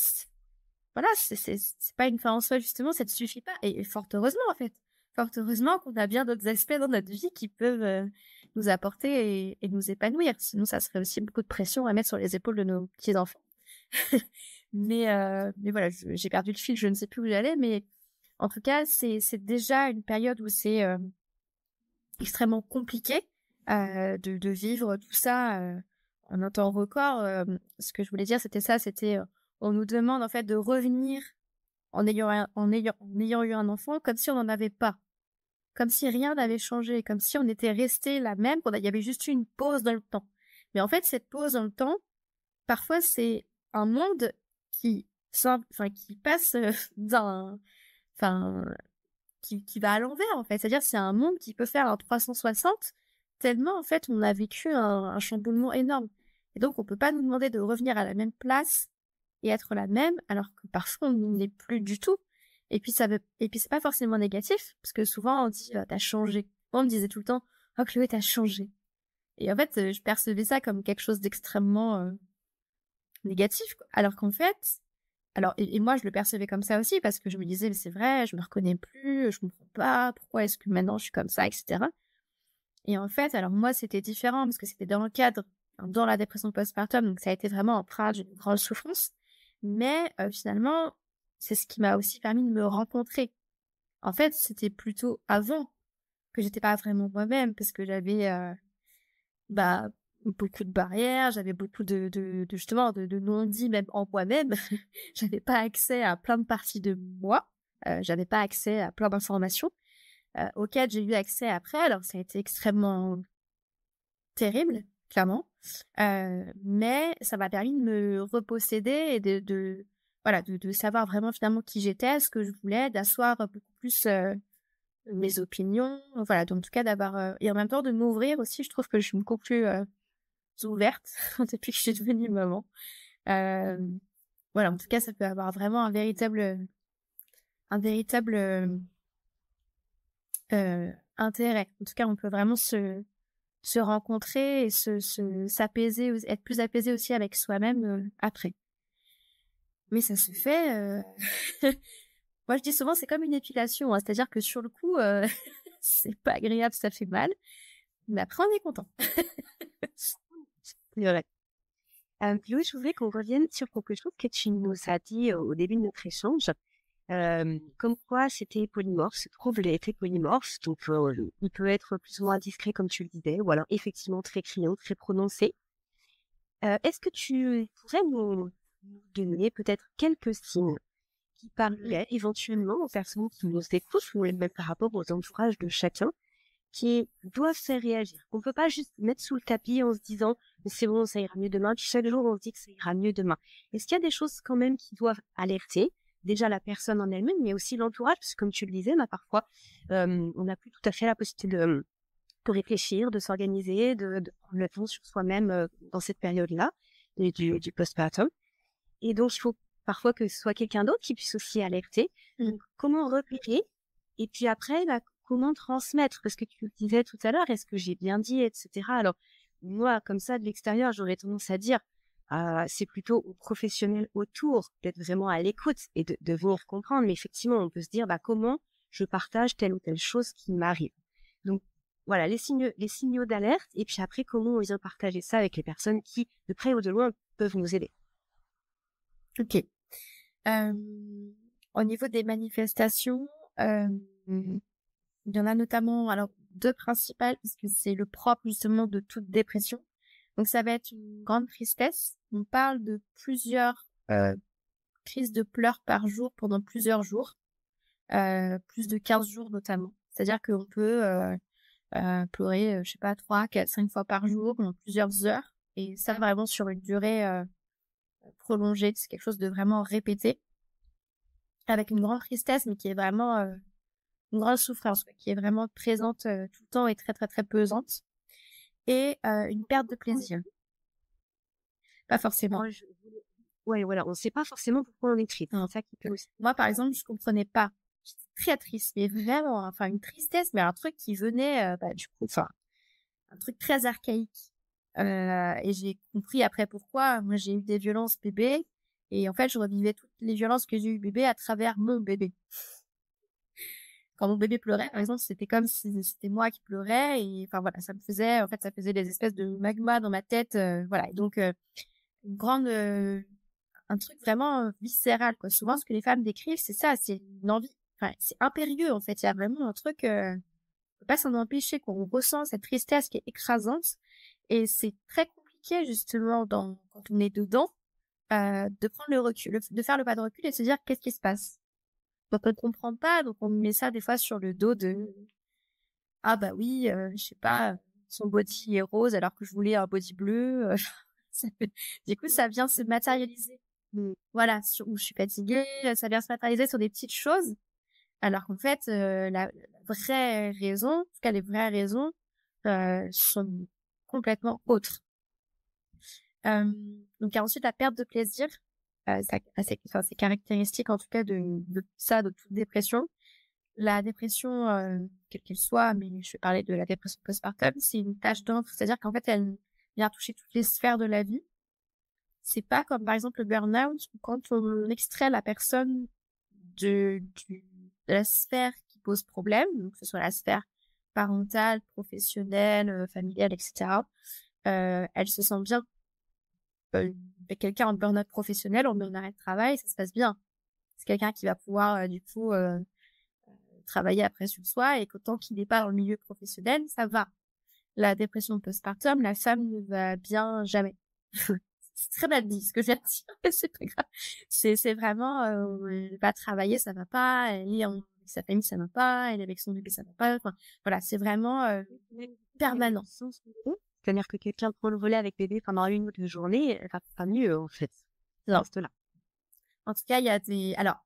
voilà, c'est pas une fin en soi, justement, ça ne suffit pas. Et fort heureusement, en fait. Fort heureusement qu'on a bien d'autres aspects dans notre vie qui peuvent nous apporter et nous épanouir. Sinon, ça serait aussi beaucoup de pression à mettre sur les épaules de nos petits-enfants. Mais voilà, j'ai perdu le fil, je ne sais plus où j'allais, mais en tout cas, c'est déjà une période où c'est extrêmement compliqué de vivre tout ça en un temps record. Ce que je voulais dire, c'était ça, c'était... on nous demande en fait de revenir en ayant eu un enfant comme si on n'en avait pas. Comme si rien n'avait changé, comme si on était resté la même, qu'il y avait juste une pause dans le temps. Mais en fait, cette pause dans le temps, parfois c'est un monde qui passe d'un... Enfin, qui va à l'envers en fait. C'est-à-dire c'est un monde qui peut faire un 360 tellement en fait on a vécu un chamboulement énorme. Et donc on peut pas nous demander de revenir à la même place et être la même, alors que parfois on n'est plus du tout. Et puis c'est pas forcément négatif, parce que souvent on dit t'as changé. On me disait tout le temps oh Chloé t'as changé. Et en fait je percevais ça comme quelque chose d'extrêmement négatif, quoi. Alors qu'en fait, et moi je le percevais comme ça aussi parce que je me disais mais c'est vrai, je me reconnais plus, je comprends pas pourquoi est-ce que maintenant je suis comme ça, etc. Et en fait alors moi c'était différent parce que c'était dans le cadre dans la dépression postpartum, donc ça a été vraiment empreinte d'une grande souffrance. Mais finalement, c'est ce qui m'a aussi permis de me rencontrer. En fait, c'était plutôt avant que j'étais pas vraiment moi-même, parce que j'avais beaucoup de barrières, j'avais beaucoup de non-dits même en moi-même. J'avais pas accès à plein de parties de moi, j'avais pas accès à plein d'informations auxquelles j'ai eu accès après. Alors ça a été extrêmement terrible, clairement, mais ça m'a permis de me reposséder et de savoir vraiment finalement qui j'étais, ce que je voulais, d'asseoir beaucoup plus mes opinions, voilà, donc en tout cas d'avoir, et en même temps de m'ouvrir aussi. Je trouve que je suis beaucoup plus ouverte depuis que je suis devenue maman, voilà, en tout cas ça peut avoir vraiment un véritable intérêt. En tout cas on peut vraiment se rencontrer et s'apaiser, être plus apaisé aussi avec soi-même après. Mais ça se fait... Moi, je dis souvent, c'est comme une épilation, hein, c'est-à-dire que sur le coup, c'est pas agréable, ça fait mal, mais après, on est content. C'est vrai. Chloé, je voudrais qu'on revienne sur quelque chose que tu nous as dit au début de notre échange, comme quoi c'était polymorphe, ce trouble était polymorphe, donc il peut être plus ou moins discret comme tu le disais, ou alors effectivement très criant, très prononcé. Est-ce que tu pourrais nous donner peut-être quelques signes qui parleraient éventuellement aux personnes qui nous écoutent, ou même par rapport aux entourages de chacun, qui doivent faire réagir? On ne peut pas juste mettre sous le tapis en se disant « c'est bon, ça ira mieux demain », puis chaque jour on se dit que ça ira mieux demain. Est-ce qu'il y a des choses quand même qui doivent alerter déjà la personne en elle-même, mais aussi l'entourage, parce que comme tu le disais, bah, parfois, on n'a plus tout à fait la possibilité de réfléchir, de s'organiser, de prendre le temps sur soi-même dans cette période-là, du postpartum. Et donc, il faut parfois que ce soit quelqu'un d'autre qui puisse aussi alerter. Donc, comment repérer? Et puis après, bah, comment transmettre? Parce que tu le disais tout à l'heure, est-ce que j'ai bien dit, etc. Alors, moi, comme ça, de l'extérieur, j'aurais tendance à dire... c'est plutôt aux professionnels autour d'être vraiment à l'écoute et de venir comprendre. Mais effectivement, on peut se dire bah, comment je partage telle ou telle chose qui m'arrive. Donc voilà, les signaux d'alerte, et puis après, comment ils ont partagé ça avec les personnes qui, de près ou de loin, peuvent nous aider. Ok. Au niveau des manifestations, il y en a notamment alors, deux principales, parce que c'est le propre justement de toute dépression. Donc, ça va être une grande tristesse. On parle de plusieurs crises de pleurs par jour pendant plusieurs jours, plus de 15 jours notamment. C'est-à-dire qu'on peut pleurer, je sais pas, 3, 4, 5 fois par jour pendant plusieurs heures. Et ça, vraiment, sur une durée prolongée. C'est quelque chose de vraiment répété. Avec une grande tristesse, mais qui est vraiment une grande souffrance, qui est vraiment présente tout le temps et très, très, très pesante. Et une perte de plaisir. Pas forcément. Ouais, voilà, on ne sait pas forcément pourquoi on est triste. Hein, ça qui peut aussi. Moi, par exemple, je ne comprenais pas. J'étais très triste, mais vraiment, enfin, une tristesse, mais un truc qui venait, du coup, enfin, un truc très archaïque. Et j'ai compris après pourquoi. Moi, j'ai eu des violences bébé, Et en fait, je revivais toutes les violences que j'ai eues bébé à travers mon bébé. Quand mon bébé pleurait, par exemple, c'était comme si c'était moi qui pleurais. Et enfin voilà, ça me faisait, en fait, ça faisait des espèces de magma dans ma tête. Voilà. Et donc, une grande, un truc vraiment viscéral, quoi. Souvent, ce que les femmes décrivent, c'est ça, c'est une envie. Enfin, c'est impérieux, en fait. Il y a vraiment un truc, on peut pas s'en empêcher, quoi. On ressent cette tristesse qui est écrasante. Et c'est très compliqué, justement, quand on est dedans, de prendre le recul, de faire le pas de recul et de se dire qu'est-ce qui se passe. Donc, on ne comprend pas, donc on met ça des fois sur le dos de « Ah bah oui, je sais pas, son body est rose alors que je voulais un body bleu. » Du coup, ça vient se matérialiser. Voilà, où je suis fatiguée, ça vient se matérialiser sur des petites choses. Alors qu'en fait, la vraie raison, en tout cas les vraies raisons, sont complètement autres. Donc, il y a ensuite la perte de plaisir. C'est caractéristique en tout cas de toute dépression. La dépression, quelle qu'elle soit, mais je vais parler de la dépression postpartum, c'est une tache d'encre, c'est-à-dire qu'en fait, elle vient toucher toutes les sphères de la vie. C'est pas comme par exemple le burn-out, quand on extrait la personne de la sphère qui pose problème, donc que ce soit la sphère parentale, professionnelle, familiale, etc., elle se sent bien. Quelqu'un en burn-out professionnel, en burn-out de travail, ça se passe bien. C'est quelqu'un qui va pouvoir, du coup, travailler après sur soi, et tant qu'il n'est pas dans le milieu professionnel, ça va. La dépression postpartum, la femme ne va bien jamais. C'est très mal dit, ce que j'ai dit, c'est pas grave. C'est vraiment, elle va travailler, ça va pas, elle est avec sa famille, ça va pas, elle est avec son bébé, ça va pas. Enfin, voilà, c'est vraiment permanent. C'est-à-dire que quelqu'un prend le volet avec bébé pendant une ou deux journées, ça va pas mieux, en fait. Non. En tout cas, il y a des... Alors,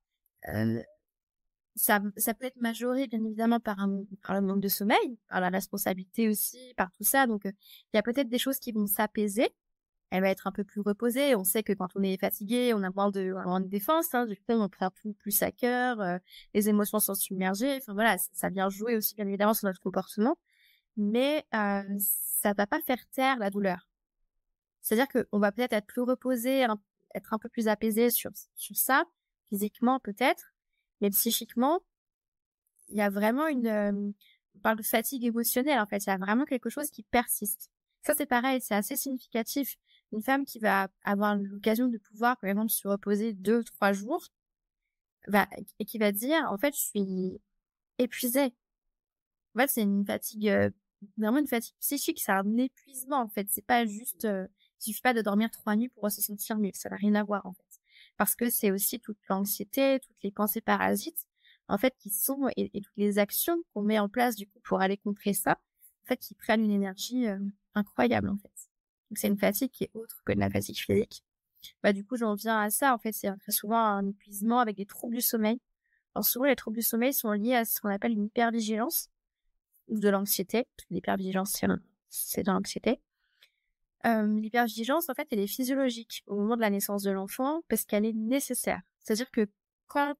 ça peut être majoré, bien évidemment, par le manque de sommeil, par la responsabilité aussi, par tout ça. Donc, il y a peut-être des choses qui vont s'apaiser. Elle va être un peu plus reposée. On sait que quand on est fatigué, on a moins de défense. Hein, du coup, on prend tout plus à cœur. Les émotions sont submergées. Enfin, voilà, ça vient jouer aussi, bien évidemment, sur notre comportement. Mais... ça va pas faire taire la douleur. C'est-à-dire qu'on va peut-être être plus reposé, être un peu plus apaisé sur ça, physiquement peut-être, mais psychiquement, il y a vraiment on parle de fatigue émotionnelle, en fait. Il y a vraiment quelque chose qui persiste. Ça, c'est pareil, c'est assez significatif. Une femme qui va avoir l'occasion de pouvoir, quand même, se reposer 2-3 jours, et qui va dire, en fait, je suis épuisée. En fait, c'est une fatigue vraiment une fatigue psychique, c'est un épuisement en fait. C'est pas juste, il suffit pas de dormir 3 nuits pour se sentir mieux. Ça n'a rien à voir en fait. Parce que c'est aussi toute l'anxiété, toutes les pensées parasites en fait qui sont et toutes les actions qu'on met en place du coup pour aller contrer ça, en fait qui prennent une énergie incroyable en fait. Donc c'est une fatigue qui est autre que de la fatigue physique. Bah du coup j'en viens à ça en fait, c'est très souvent un épuisement avec des troubles du sommeil. Alors souvent les troubles du sommeil sont liés à ce qu'on appelle une hypervigilance. Ou de l'anxiété, parce que l'hypervigilance, c'est de l'anxiété. L'hypervigilance, en fait, elle est physiologique au moment de la naissance de l'enfant, parce qu'elle est nécessaire. C'est-à-dire que quand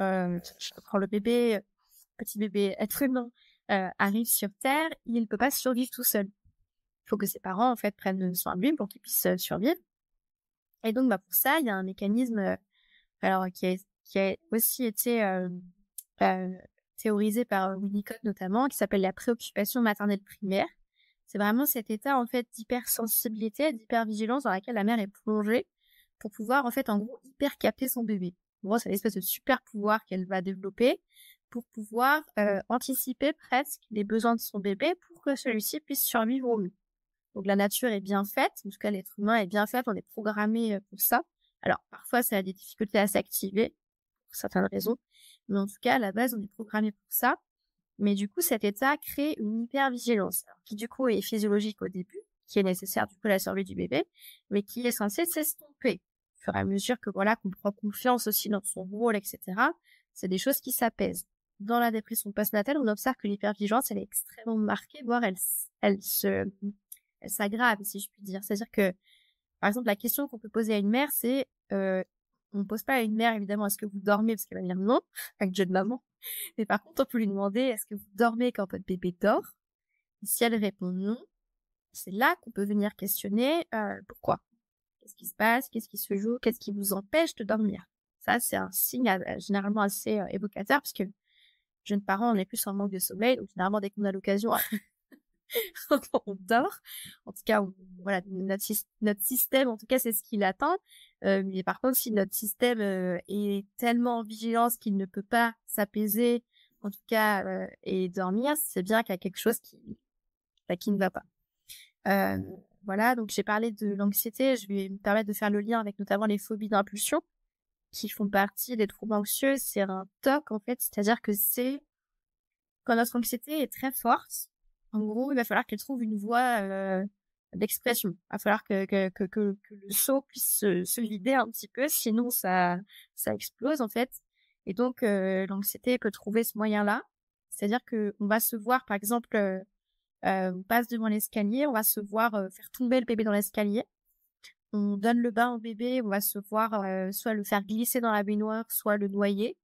le bébé, petit bébé être humain, arrive sur Terre, il ne peut pas survivre tout seul. Il faut que ses parents, en fait, prennent soin de lui pour qu'il puisse survivre. Et donc, bah, pour ça, il y a un mécanisme alors, qui a aussi été... théorisé par Winnicott notamment, qui s'appelle la préoccupation maternelle primaire. C'est vraiment cet état en fait d'hypersensibilité, d'hypervigilance dans laquelle la mère est plongée pour pouvoir en fait en gros hyper capter son bébé. En gros, c'est une espèce de super pouvoir qu'elle va développer pour pouvoir anticiper presque les besoins de son bébé pour que celui-ci puisse survivre au mieux. Donc la nature est bien faite, en tout cas l'être humain est bien fait, on est programmé pour ça. Alors parfois ça a des difficultés à s'activer pour certaines raisons. Mais en tout cas, à la base, on est programmé pour ça. Mais du coup, cet état crée une hypervigilance, qui du coup est physiologique au début, qui est nécessaire du coup à la survie du bébé, mais qui est censée s'estomper. Au fur et à mesure que voilà, qu'on prend confiance aussi dans son rôle, etc., c'est des choses qui s'apaisent. Dans la dépression postnatale, on observe que l'hypervigilance, elle est extrêmement marquée, voire elle s'aggrave, si je puis dire. C'est-à-dire que, par exemple, la question qu'on peut poser à une mère, c'est... on ne pose pas à une mère, évidemment, est-ce que vous dormez, parce qu'elle va dire non, avec jeune maman. Mais par contre, on peut lui demander, est-ce que vous dormez quand votre bébé dort? Et si elle répond non, c'est là qu'on peut venir questionner pourquoi. Qu'est-ce qui se passe? Qu'est-ce qui se joue? Qu'est-ce qui vous empêche de dormir? Ça, c'est un signe généralement assez évocateur, parce que jeunes parents, on est plus en manque de sommeil. Donc, généralement, dès qu'on a l'occasion, on dort. En tout cas, voilà, notre système, en tout cas, c'est ce qu'il attend. Mais par contre, si notre système est tellement en vigilance qu'il ne peut pas s'apaiser, en tout cas, et dormir, c'est bien qu'il y a quelque chose qui ne va pas. Voilà, donc j'ai parlé de l'anxiété. Je vais me permettre de faire le lien avec notamment les phobies d'impulsion, qui font partie des troubles anxieux. C'est un TOC, en fait, c'est-à-dire que c'est quand notre anxiété est très forte, en gros, il va falloir qu'elle trouve une voie d'expression. Il va falloir que le seau puisse se vider un petit peu, sinon ça explose, en fait. Et donc, l'anxiété peut trouver ce moyen-là. C'est-à-dire qu'on va se voir, par exemple, on passe devant l'escalier, on va se voir faire tomber le bébé dans l'escalier. On donne le bain au bébé, on va se voir soit le faire glisser dans la baignoire, soit le noyer,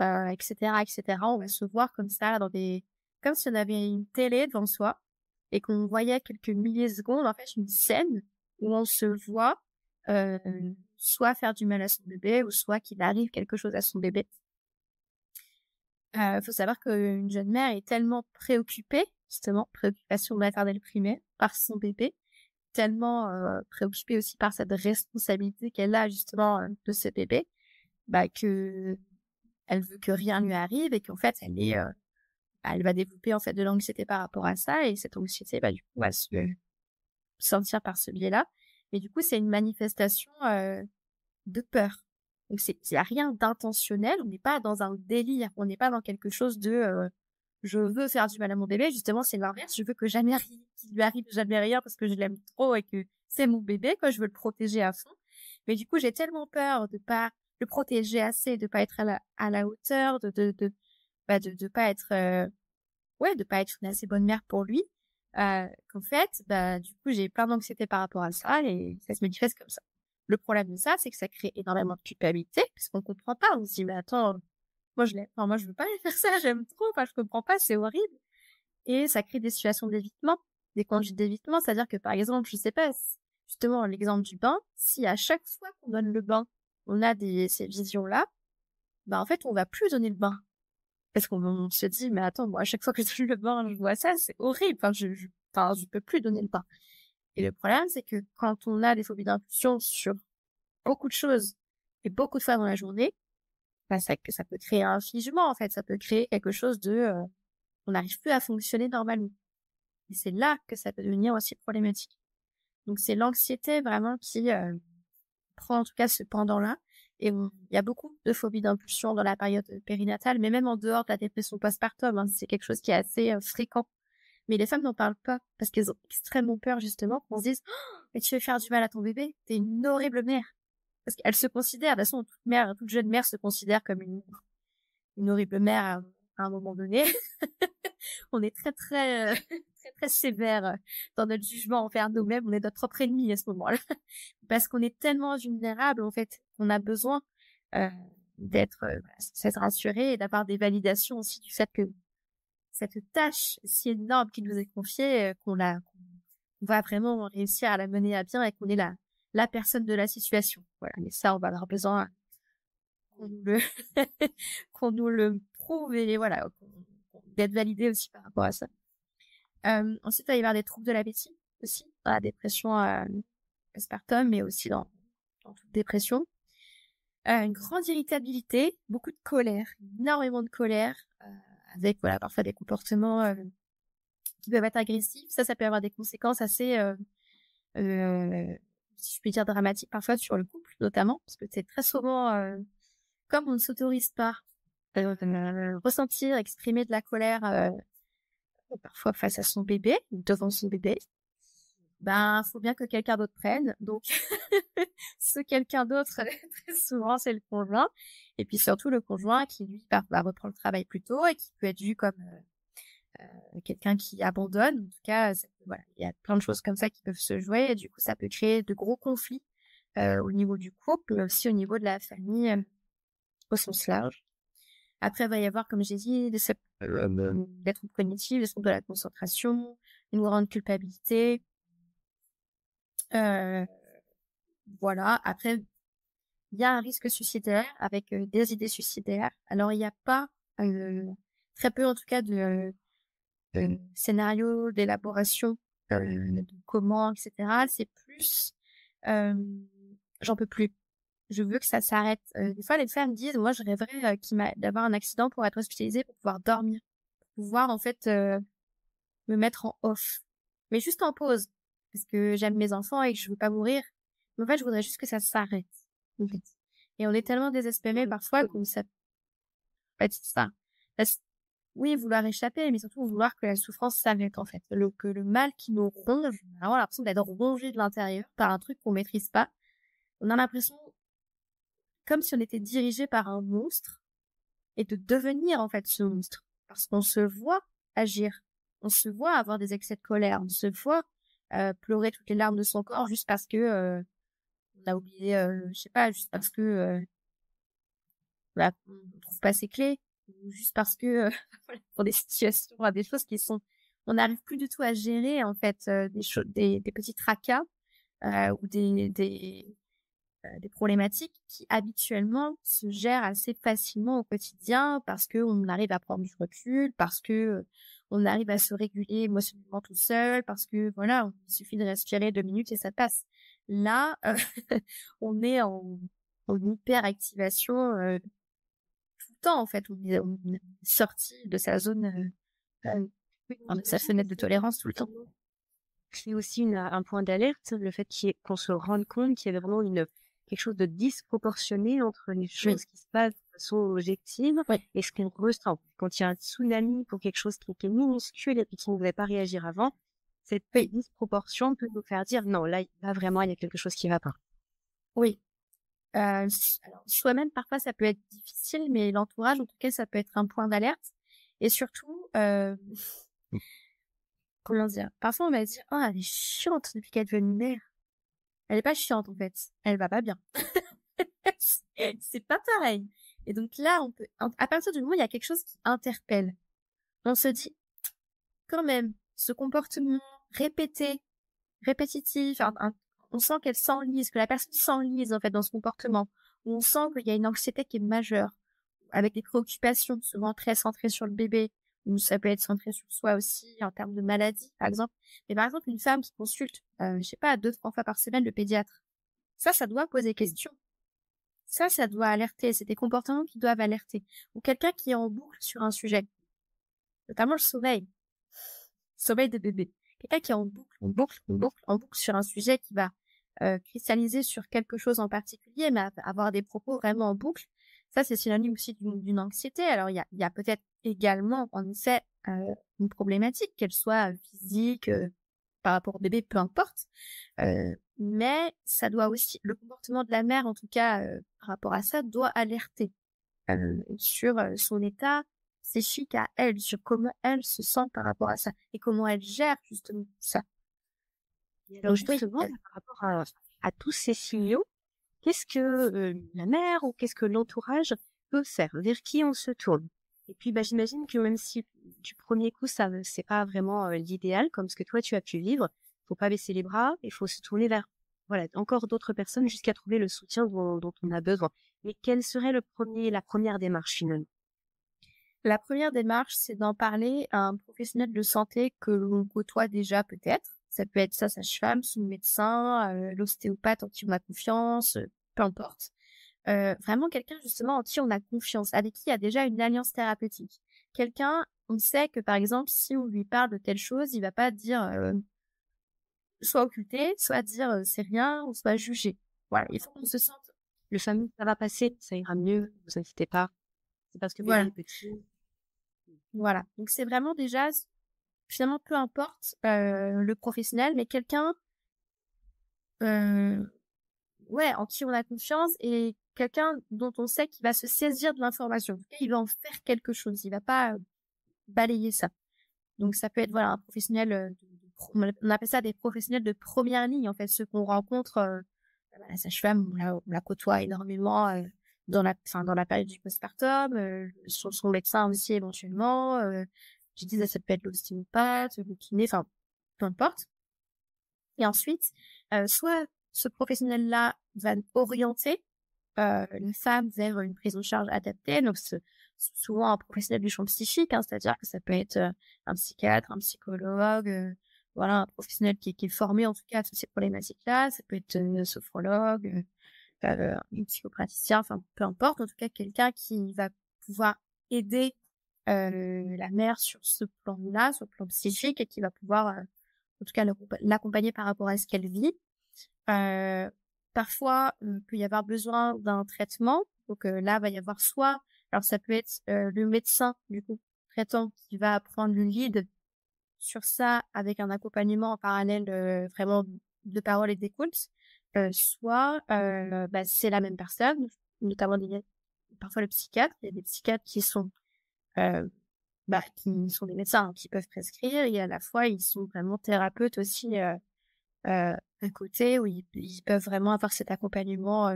etc., etc. On va se voir comme ça, comme si on avait une télé devant soi et qu'on voyait quelques millisecondes, en fait, une scène où on se voit soit faire du mal à son bébé ou soit qu'il arrive quelque chose à son bébé. Faut savoir qu'une jeune mère est tellement préoccupée, justement, préoccupation maternelle primaire, par son bébé, tellement préoccupée aussi par cette responsabilité qu'elle a justement de ce bébé, qu'elle veut que rien lui arrive et qu'en fait elle va développer en fait de l'anxiété par rapport à ça, et cette anxiété du coup va se sentir par ce biais-là. Mais du coup c'est une manifestation de peur. Donc il n'y a rien d'intentionnel, on n'est pas dans un délire, on n'est pas dans quelque chose de je veux faire du mal à mon bébé. Justement, c'est l'inverse. Je veux que jamais rien, qu'il lui arrive jamais rien parce que je l'aime trop et que c'est mon bébé, quoi. Je veux le protéger à fond. Mais du coup, j'ai tellement peur de pas le protéger assez, de pas être à la hauteur, de pas être, de pas être une assez bonne mère pour lui, qu'en fait, du coup, j'ai plein d'anxiété par rapport à ça et ça se manifeste comme ça. Le problème de ça, c'est que ça crée énormément de culpabilité parce qu'on comprend pas. On se dit, mais attends, moi, je veux pas aller faire ça, j'aime trop, je comprends pas, c'est horrible. Et ça crée des situations d'évitement, des conduites d'évitement, c'est-à-dire que, par exemple, je sais pas, justement, l'exemple du bain, si à chaque fois qu'on donne le bain, on a ces visions-là, en fait, on va plus donner le bain. Parce qu'on se dit, mais attends, moi, à chaque fois que je donne le bain, je vois ça, c'est horrible, je peux plus donner le bain. Et le problème, c'est que quand on a des phobies d'impulsion sur beaucoup de choses et beaucoup de fois dans la journée, ça peut créer un figement, en fait. Ça peut créer quelque chose de... on n'arrive plus à fonctionner normalement. Et c'est là que ça peut devenir aussi problématique. Donc, c'est l'anxiété vraiment qui prend en tout cas ce pendant-là. Et il y a beaucoup de phobies d'impulsion dans la période périnatale, mais même en dehors de la dépression postpartum, c'est quelque chose qui est assez fréquent. Mais les femmes n'en parlent pas parce qu'elles ont extrêmement peur, justement, qu'on se dise oh, « Mais tu veux faire du mal à ton bébé, t'es une horrible mère !» Parce qu'elle se considère, de toute façon, toute jeune mère se considère comme une horrible mère à un moment donné. On est très, très, très, très sévère dans notre jugement envers nous-mêmes. On est notre propre ennemi à ce moment-là. Parce qu'on est tellement vulnérable, en fait, qu'on a besoin d'être rassuré et d'avoir des validations aussi du fait que cette tâche si énorme qui nous est confiée, qu'on va vraiment réussir à la mener à bien et qu'on est là. La personne de la situation. Voilà. Mais ça, on va avoir besoin qu'on nous le prouve et voilà, d'être validé aussi par rapport à ça. Ensuite, il va y avoir des troubles de l'appétit aussi, dans la dépression postpartum, mais aussi dans toute dépression. Une grande irritabilité, beaucoup de colère, énormément de colère, avec voilà, parfois des comportements qui peuvent être agressifs. Ça peut avoir des conséquences assez... si je puis dire, dramatique parfois sur le couple, notamment, parce que c'est très souvent, comme on ne s'autorise pas ressentir, exprimer de la colère, parfois face à son bébé, devant son bébé, faut bien que quelqu'un d'autre prenne. Donc, ce quelqu'un d'autre, très souvent, c'est le conjoint. Et puis surtout le conjoint qui, lui, va reprendre le travail plus tôt et qui peut être vu comme quelqu'un qui abandonne. En tout cas, voilà, il y a plein de choses comme ça qui peuvent se jouer et du coup ça peut créer de gros conflits au niveau du couple, mais aussi au niveau de la famille au sens large. Après il va y avoir, comme j'ai dit, des troubles cognitifs, des troubles de la concentration, une grande culpabilité, Voilà. Après, il y a un risque suicidaire avec des idées suicidaires. Alors, il n'y a pas, très peu en tout cas, de scénario d'élaboration de comment, etc. C'est plus, j'en peux plus. Je veux que ça s'arrête. Des fois, les femmes disent, moi, je rêverais d'avoir un accident pour être hospitalisée, pour pouvoir dormir, pour pouvoir, en fait, me mettre en off. Mais juste en pause. Parce que j'aime mes enfants et que je veux pas mourir. Mais en fait, je voudrais juste que ça s'arrête. En fait. Et on est tellement désespérés parfois qu'on ça. En fait, c'est ça. Oui, vouloir échapper, mais surtout vouloir que la souffrance s'arrête, en fait. Que le mal qui nous ronge, on a vraiment l'impression d'être rongé de l'intérieur par un truc qu'on maîtrise pas. On a l'impression comme si on était dirigé par un monstre et de devenir, en fait, ce monstre. Parce qu'on se voit agir. On se voit avoir des excès de colère. On se voit pleurer toutes les larmes de son corps juste parce que on a oublié, je sais pas, juste parce que voilà, on trouve pas ses clés. Ou juste parce que pour des situations, des choses qui sont... On n'arrive plus du tout à gérer, en fait, des petits tracas ou des problématiques qui habituellement se gèrent assez facilement au quotidien parce que on arrive à prendre du recul, parce que on arrive à se réguler émotionnellement tout seul, parce que voilà, il suffit de respirer 2 minutes et ça passe. Là, on est en hyperactivation tout le temps, en fait. On est sorti de sa zone, de sa fenêtre de tolérance tout le temps. C'est aussi un point d'alerte, le fait qu'on se rende compte qu'il y a vraiment quelque chose de disproportionné entre les choses qui se passent de façon objective et ce qu'on ressent. Quand il y a un tsunami pour quelque chose qui est minuscule et qui ne voulait pas réagir avant, cette disproportion peut nous faire dire non, là vraiment, il y a quelque chose qui ne va pas. Oui. Alors, soi-même, parfois, ça peut être difficile, mais l'entourage, en tout cas, ça peut être un point d'alerte. Et surtout, comment dire, parfois, on va dire « Oh, elle est chiante depuis qu'elle est devenue mère. » Elle n'est pas chiante, en fait. Elle va pas bien. C'est pas pareil. Et donc là, on peut, à partir du moment où il y a quelque chose qui interpelle, on se dit, quand même, ce comportement répété, répétitif, on sent qu'elle s'enlise, que la personne s'enlise, en fait, dans ce comportement. On sent qu'il y a une anxiété qui est majeure, avec des préoccupations souvent très centrées sur le bébé, ou ça peut être centré sur soi aussi, en termes de maladie, par exemple. Mais par exemple, une femme qui consulte, je sais pas, 2-3 fois par semaine le pédiatre, ça doit poser question. Ça doit alerter. C'est des comportements qui doivent alerter. Ou quelqu'un qui est en boucle sur un sujet, notamment le sommeil. Sommeil des bébés. Quelqu'un qui est en boucle sur un sujet qui va cristalliser sur quelque chose en particulier, mais avoir des propos vraiment en boucle, ça, c'est synonyme aussi d'une anxiété. Alors, il y a peut-être également, en effet, une problématique, qu'elle soit physique, par rapport au bébé, peu importe. Mais ça doit aussi, le comportement de la mère, en tout cas, par rapport à ça, doit alerter sur son état psychique à elle, sur comment elle se sent par rapport à ça et comment elle gère justement ça. Et alors, justement, par rapport à tous ces signaux, qu'est-ce que la mère ou qu'est-ce que l'entourage peut faire? Vers qui on se tourne? Et puis, bah, j'imagine que même si du premier coup, ça c'est pas vraiment l'idéal, comme ce que toi, tu as pu vivre, faut pas baisser les bras, il faut se tourner vers encore d'autres personnes jusqu'à trouver le soutien dont on a besoin. Mais quelle serait la première démarche finalement? La première démarche, c'est d'en parler à un professionnel de santé que l'on côtoie déjà peut-être. Ça peut être sa sage-femme, son médecin, l'ostéopathe en qui on a confiance, peu importe. Vraiment quelqu'un justement en qui on a confiance, avec qui il y a déjà une alliance thérapeutique. Quelqu'un, on sait que par exemple, si on lui parle de telle chose, il va pas dire soit occulter, soit dire c'est rien, ou soit juger. Voilà, il faut qu'on se sente. Le fameux ça va passer, ça ira mieux, ne vous inquiétez pas. C'est parce que vous êtes petit. Voilà, donc c'est vraiment déjà, finalement peu importe le professionnel, mais quelqu'un en qui on a confiance et quelqu'un dont on sait qu'il va se saisir de l'information. En tout cas, il va en faire quelque chose. Il va pas balayer ça. Donc, ça peut être, un professionnel, on appelle ça des professionnels de première ligne, en fait, ceux qu'on rencontre, la sage-femme, on la côtoie énormément, dans la période du postpartum, son médecin aussi éventuellement, je disais, ça peut être l'ostéopathe, le kiné, peu importe. Et ensuite, soit ce professionnel-là va orienter une femme vers une prise en charge adaptée. Donc, souvent un professionnel du champ psychique, hein, c'est-à-dire que ça peut être un psychiatre, un psychologue, voilà, un professionnel qui est formé en tout cas à toutes ces problématiques-là. Ça peut être un sophrologue, un psychopraticien, enfin peu importe, en tout cas quelqu'un qui va pouvoir aider la mère sur ce plan-là, sur le plan psychique, et qui va pouvoir en tout cas l'accompagner par rapport à ce qu'elle vit. Parfois, il peut y avoir besoin d'un traitement. Donc là, il va y avoir soit, alors ça peut être le médecin du coup traitant qui va prendre le lead sur ça avec un accompagnement en parallèle vraiment de parole et d'écoute, soit bah, c'est la même personne, notamment parfois le psychiatre. Il y a des psychiatres qui sont qui sont des médecins, hein, qui peuvent prescrire, et à la fois ils sont vraiment thérapeutes aussi à côté, où ils peuvent vraiment avoir cet accompagnement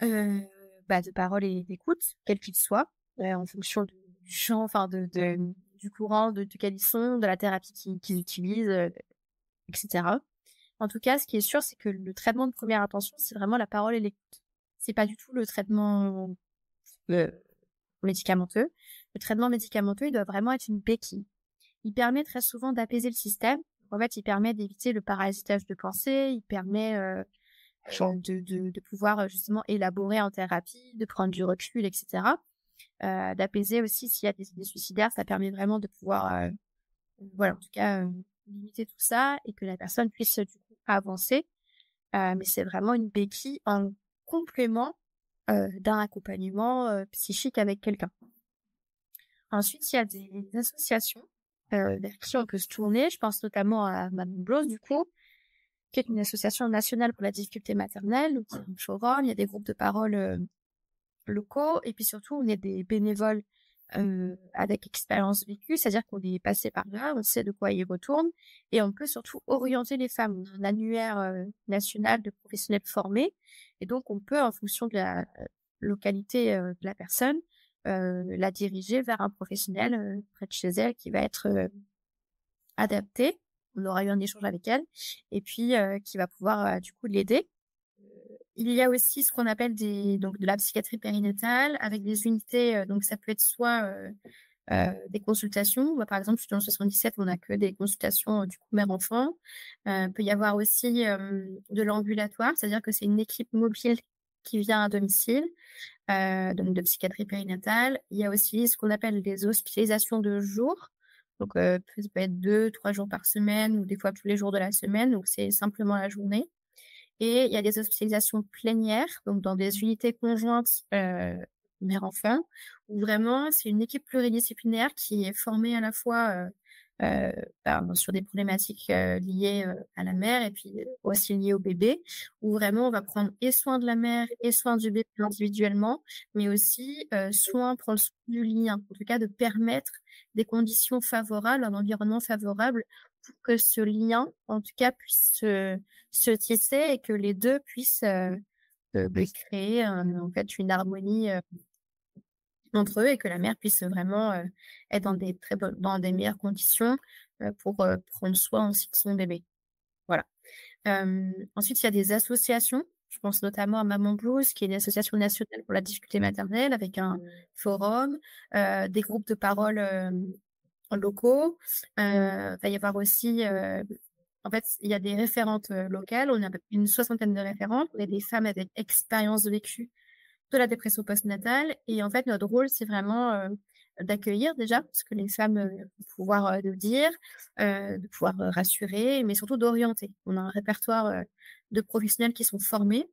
de parole et d'écoute, quel qu'il soit, en fonction du champ, enfin du courant, de quels ils sont, de la thérapie qu'ils utilisent, etc. En tout cas, ce qui est sûr, c'est que le traitement de première intention, c'est vraiment la parole et l'écoute. C'est pas du tout le traitement médicamenteux. Le traitement médicamenteux, il doit vraiment être une béquille. Il permet très souvent d'apaiser le système. En fait, il permet d'éviter le parasitage de pensée. Il permet de pouvoir justement élaborer en thérapie, de prendre du recul, etc. D'apaiser aussi s'il y a des idées suicidaires. Ça permet vraiment de pouvoir, en tout cas, limiter tout ça et que la personne puisse du coup avancer. Mais c'est vraiment une béquille en complément d'un accompagnement psychique avec quelqu'un. Ensuite, il y a des associations vers qui on peut se tourner. Je pense notamment à Maman Blues, du coup, qui est une association nationale pour la difficulté maternelle. Il y a des groupes de parole locaux. Et puis surtout, on est des bénévoles avec expérience vécue, c'est-à-dire qu'on est passé par là, on sait de quoi ils retournent. Et on peut surtout orienter les femmes. On a un annuaire national de professionnels formés. Et donc, on peut, en fonction de la localité de la personne, la diriger vers un professionnel près de chez elle qui va être adapté. On aura eu un échange avec elle et puis qui va pouvoir du coup l'aider. Il y a aussi ce qu'on appelle de la psychiatrie périnatale avec des unités. Donc ça peut être soit des consultations. Moi, par exemple, je suis dans le 77, on n'a que des consultations du coup mère-enfant. Il peut y avoir aussi de l'ambulatoire, c'est-à-dire que c'est une équipe mobile qui vient à domicile, donc de psychiatrie périnatale. Il y a aussi ce qu'on appelle des hospitalisations de jour. Donc, ça peut être 2-3 jours par semaine ou des fois tous les jours de la semaine. Donc, c'est simplement la journée. Et il y a des hospitalisations plénières, donc dans des unités conjointes mère-enfant, où vraiment, c'est une équipe pluridisciplinaire qui est formée à la fois sur des problématiques liées à la mère et puis aussi liées au bébé, où vraiment on va prendre et soin de la mère et soin du bébé individuellement, mais aussi prendre soin du lien, en tout cas de permettre des conditions favorables, un environnement favorable pour que ce lien en tout cas puisse se tisser et que les deux puissent créer en fait une harmonie entre eux et que la mère puisse vraiment être dans des meilleures conditions pour prendre soin aussi de son bébé. Voilà. Ensuite, il y a des associations. Je pense notamment à Maman Blues, qui est une association nationale pour la difficulté maternelle avec un forum, des groupes de parole locaux. Il va y avoir aussi... En fait, il y a des référentes locales. On a une 60aine de référentes. On a des femmes avec expérience vécue de la dépression postnatale. Et en fait, notre rôle, c'est vraiment d'accueillir déjà ce que les femmes vont pouvoir nous dire, de pouvoir rassurer, mais surtout d'orienter. On a un répertoire de professionnels qui sont formés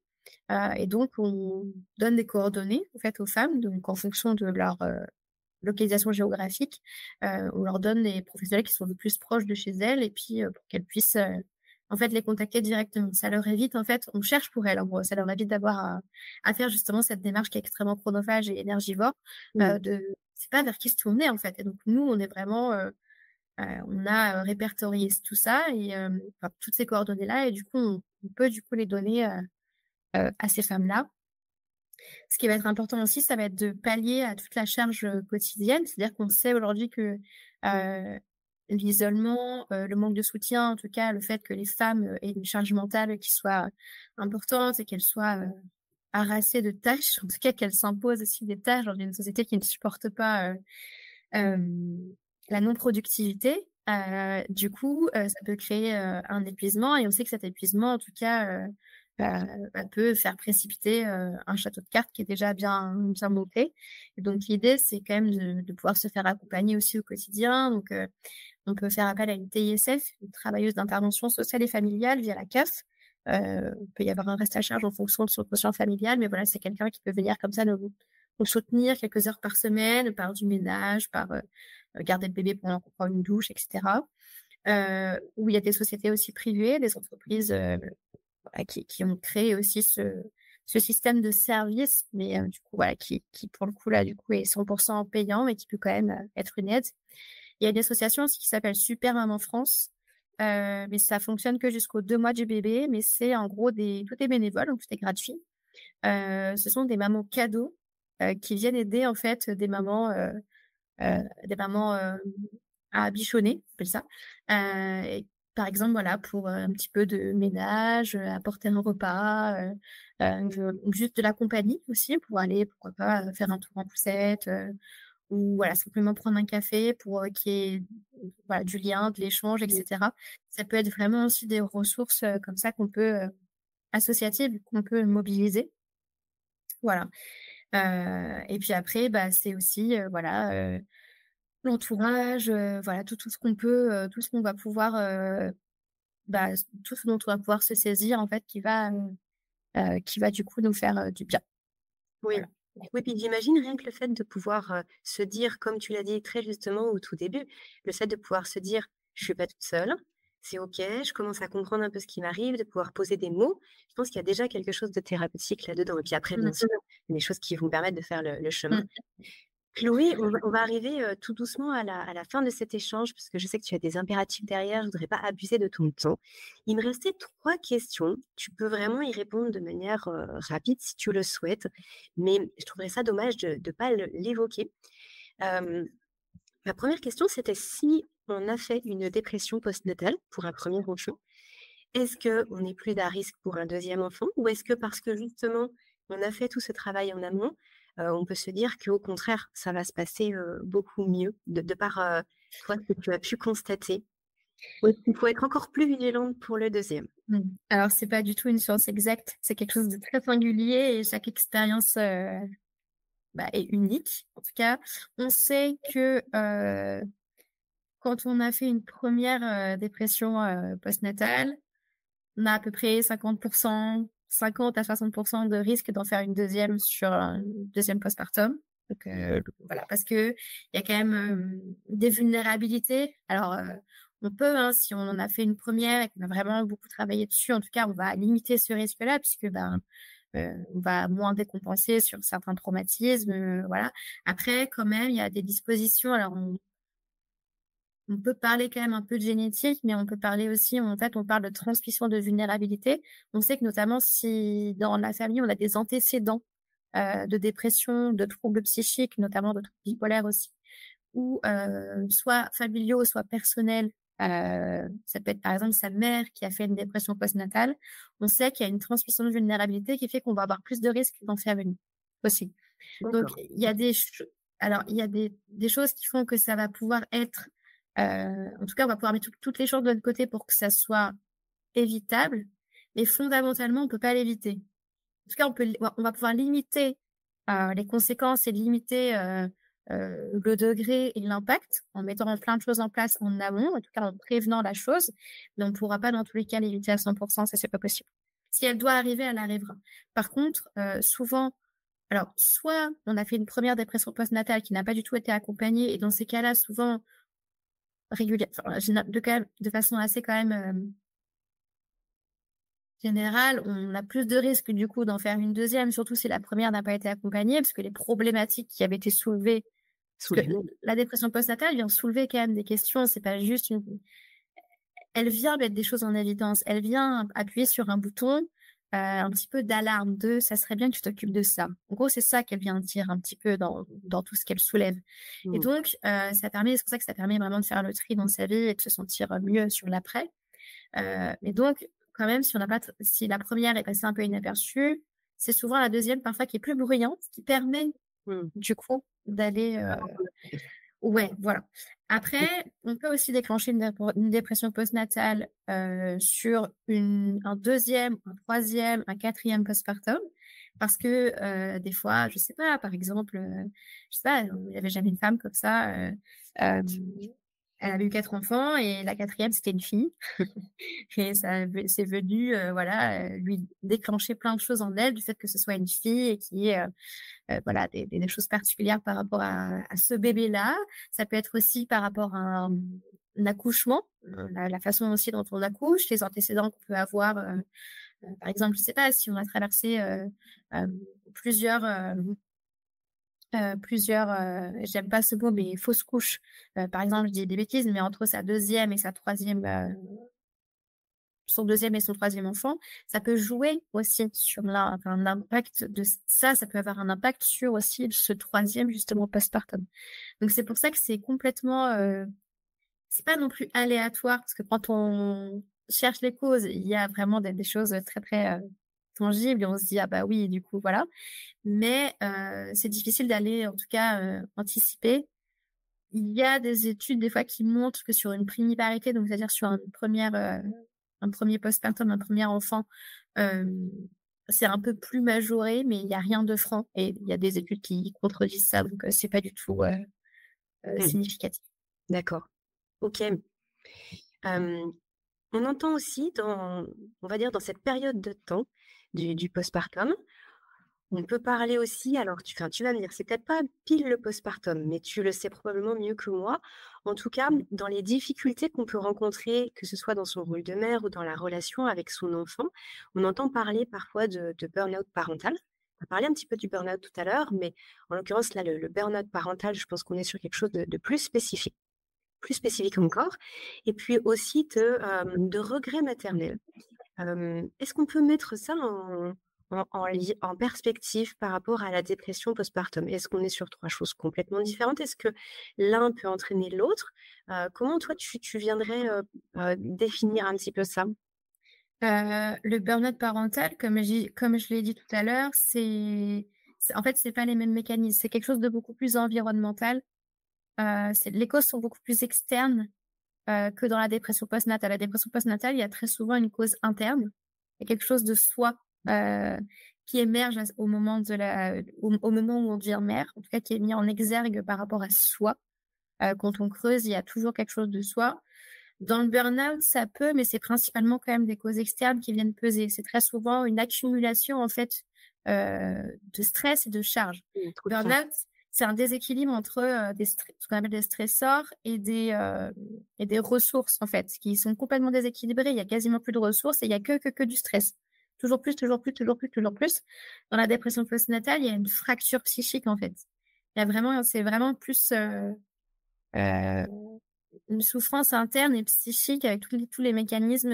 et donc on donne des coordonnées en fait, aux femmes. Donc, en fonction de leur localisation géographique, on leur donne les professionnels qui sont le plus proches de chez elles et puis pour qu'elles puissent... en fait, les contacter directement. Ça leur évite, en fait, on cherche pour elles, en gros. Ça leur évite d'avoir à faire justement cette démarche qui est extrêmement chronophage et énergivore. C'est pas vers qui se tourner, en fait. Et donc, nous, on est vraiment, on a répertorié tout ça et toutes ces coordonnées-là. Et du coup, on peut du coup les donner à ces femmes-là. Ce qui va être important aussi, ça va être de pallier à toute la charge quotidienne. C'est-à-dire qu'on sait aujourd'hui que l'isolement, le manque de soutien, en tout cas le fait que les femmes aient une charge mentale qui soit importante et qu'elles soient harassées de tâches, en tout cas qu'elles s'imposent aussi des tâches dans une société qui ne supporte pas la non-productivité. Du coup, ça peut créer un épuisement, et on sait que cet épuisement, en tout cas, peut faire précipiter un château de cartes qui est déjà bien monté. Et donc, l'idée, c'est quand même de pouvoir se faire accompagner aussi au quotidien. Donc, on peut faire appel à une TISF, une travailleuse d'intervention sociale et familiale via la CAF. Il peut y avoir un reste à charge en fonction de son quotient familial, mais voilà, c'est quelqu'un qui peut venir comme ça nous soutenir quelques heures par semaine, par du ménage, par garder le bébé pendant qu'on prend une douche, etc. Où il y a des sociétés aussi privées, des entreprises qui ont créé aussi ce système de service, mais du coup, voilà, qui pour le coup, là, du coup, est 100% payant, mais qui peut quand même être une aide. Il y a une association aussi qui s'appelle Super Maman France, mais ça fonctionne que jusqu'aux 2 mois du bébé, mais c'est en gros tout est bénévole, donc tout est gratuit. Ce sont des mamans cadeaux qui viennent aider, en fait, des mamans à bichonner, on appelle ça. Et par exemple, voilà, pour un petit peu de ménage, apporter un repas, juste de la compagnie aussi, pour aller, pourquoi pas, faire un tour en poussette, ou voilà, simplement prendre un café pour qu'il y ait, voilà, du lien, de l'échange, etc. Ça peut être vraiment aussi des ressources comme ça qu'on peut, associatives, qu'on peut mobiliser. Voilà. Et puis après, c'est aussi voilà, l'entourage, voilà, tout ce qu'on peut, tout ce qu'on va pouvoir, tout ce dont on va pouvoir se saisir, en fait, qui va du coup nous faire du bien. Oui. Voilà. Oui, puis j'imagine rien que le fait de pouvoir se dire, comme tu l'as dit très justement au tout début, le fait de pouvoir se dire, je suis pas toute seule, c'est ok, je commence à comprendre un peu ce qui m'arrive, de pouvoir poser des mots. Je pense qu'il y a déjà quelque chose de thérapeutique là-dedans. Et puis après, bien sûr, les choses qui vont permettre de faire le chemin. Chloé, on va arriver tout doucement à la fin de cet échange, parce que je sais que tu as des impératifs derrière, je ne voudrais pas abuser de ton temps. Il me restait 3 questions. Tu peux vraiment y répondre de manière rapide si tu le souhaites, mais je trouverais ça dommage de ne pas l'évoquer. Ma première question, c'était si on a fait une dépression postnatale pour un premier enfant, est-ce qu'on est plus à risque pour un deuxième enfant, ou est-ce que parce que justement on a fait tout ce travail en amont, on peut se dire qu'au contraire, ça va se passer beaucoup mieux de par toi, ce que tu as pu constater? Il faut être encore plus vigilante pour le deuxième. Alors, ce n'est pas du tout une science exacte, c'est quelque chose de très singulier, et chaque expérience est unique. En tout cas, on sait que quand on a fait une première dépression postnatale, on a à peu près 50 à 60% de risque d'en faire une deuxième sur un deuxième postpartum. Donc, voilà, parce qu'il y a quand même des vulnérabilités. Alors, on peut, si on en a fait une première et qu'on a vraiment beaucoup travaillé dessus, en tout cas, on va limiter ce risque-là, puisque on va moins décompenser sur certains traumatismes. Voilà. Après, quand même, il y a des dispositions. Alors, on peut parler quand même un peu de génétique, mais on peut parler aussi, en fait, on parle de transmission de vulnérabilité. On sait que notamment si dans la famille, on a des antécédents de dépression, de troubles psychiques, notamment de troubles bipolaires aussi, ou soit familiaux, soit personnels. Ça peut être par exemple sa mère qui a fait une dépression postnatale. On sait qu'il y a une transmission de vulnérabilité qui fait qu'on va avoir plus de risques d'en faire une aussi. Donc, il y a des choses qui font que ça va pouvoir être... en tout cas, on va pouvoir mettre toutes les choses de notre côté pour que ça soit évitable, mais fondamentalement, on ne peut pas l'éviter. En tout cas, on va pouvoir limiter les conséquences et limiter le degré et l'impact en mettant plein de choses en place en amont, en tout cas en prévenant la chose, mais on ne pourra pas dans tous les cas l'éviter à 100%, ça, c'est pas possible. Si elle doit arriver, elle arrivera. Par contre, souvent... Alors, soit on a fait une première dépression postnatale qui n'a pas du tout été accompagnée, et dans ces cas-là, souvent... de façon assez quand même générale, on a plus de risques du coup d'en faire une deuxième, surtout si la première n'a pas été accompagnée, parce que les problématiques qui avaient été soulevées, la dépression postnatale vient soulever quand même des questions, c'est pas juste elle vient mettre des choses en évidence, elle vient appuyer sur un bouton un petit peu d'alarme de « ça serait bien que tu t'occupes de ça ». En gros, c'est ça qu'elle vient dire un petit peu dans tout ce qu'elle soulève. Mmh. Et donc, c'est pour ça que ça permet vraiment de faire le tri dans sa vie et de se sentir mieux sur l'après. Et donc, quand même, si la première est passée un peu inaperçue, c'est souvent la deuxième parfois qui est plus bruyante, qui permet du coup d'aller… Ouais, voilà. Après, on peut aussi déclencher une dépression postnatale sur un deuxième, un troisième, un quatrième postpartum, parce que des fois, je sais pas, par exemple, je sais pas, il n'y avait jamais une femme comme ça. Elle avait eu 4 enfants et la 4e, c'était une fille. Et ça, c'est venu, lui déclencher plein de choses en elle, du fait que ce soit une fille et qu'il y ait, des choses particulières par rapport à ce bébé-là. Ça peut être aussi par rapport à un accouchement, la façon aussi dont on accouche, les antécédents qu'on peut avoir. Par exemple, je sais pas, si on a traversé plusieurs, j'aime pas ce mot, mais fausses couches. Par exemple, je dis des bêtises, mais entre sa 2e et sa 3e, son 2e et son 3e enfant, ça peut jouer aussi sur l'impact de ça. Ça peut avoir un impact sur aussi ce 3e, justement, postpartum. Donc, c'est pour ça que c'est complètement, c'est pas non plus aléatoire, parce que quand on cherche les causes, il y a vraiment des choses très, très, tangible et on se dit ah bah oui du coup voilà, mais c'est difficile d'aller en tout cas anticiper. Il y a des études des fois qui montrent que sur une primiparité, donc c'est-à-dire sur un premier postpartum, un premier enfant, c'est un peu plus majoré, mais il n'y a rien de franc et il y a des études qui contredisent ça, donc c'est pas du tout significatif. D'accord, ok. On entend aussi dans cette période de temps du postpartum, on peut parler aussi, alors tu vas me dire, c'est peut-être pas pile le postpartum, mais tu le sais probablement mieux que moi, en tout cas dans les difficultés qu'on peut rencontrer, que ce soit dans son rôle de mère ou dans la relation avec son enfant, on entend parler parfois de burn-out parental. On a parlé un petit peu du burn-out tout à l'heure, mais en l'occurrence là, le burn-out parental, je pense qu'on est sur quelque chose de plus spécifique encore, et puis aussi de regrets maternels. Est-ce qu'on peut mettre ça en perspective par rapport à la dépression postpartum? Est-ce qu'on est sur 3 choses complètement différentes? Est-ce que l'un peut entraîner l'autre? Comment toi tu viendrais définir un petit peu ça? Le burn-out parental, comme je l'ai dit tout à l'heure, en fait, c'est pas les mêmes mécanismes. C'est quelque chose de beaucoup plus environnemental. Les causes sont beaucoup plus externes que dans la dépression postnatale. La dépression postnatale, il y a très souvent une cause interne. Il y a quelque chose de soi qui émerge au moment au moment où on devient mère, en tout cas qui est mis en exergue par rapport à soi. Quand on creuse, il y a toujours quelque chose de soi. Dans le burn-out, ça peut, mais c'est principalement quand même des causes externes qui viennent peser. C'est très souvent une accumulation en fait de stress et de charge. Burn-out, c'est un déséquilibre entre ce qu'on appelle des stressors et des ressources, en fait, qui sont complètement déséquilibrées. Il n'y a quasiment plus de ressources et il n'y a que du stress. Toujours plus, toujours plus, toujours plus, toujours plus. Dans la dépression postnatale, il y a une fracture psychique, en fait. Il y a vraiment, c'est vraiment plus une souffrance interne et psychique avec tous les mécanismes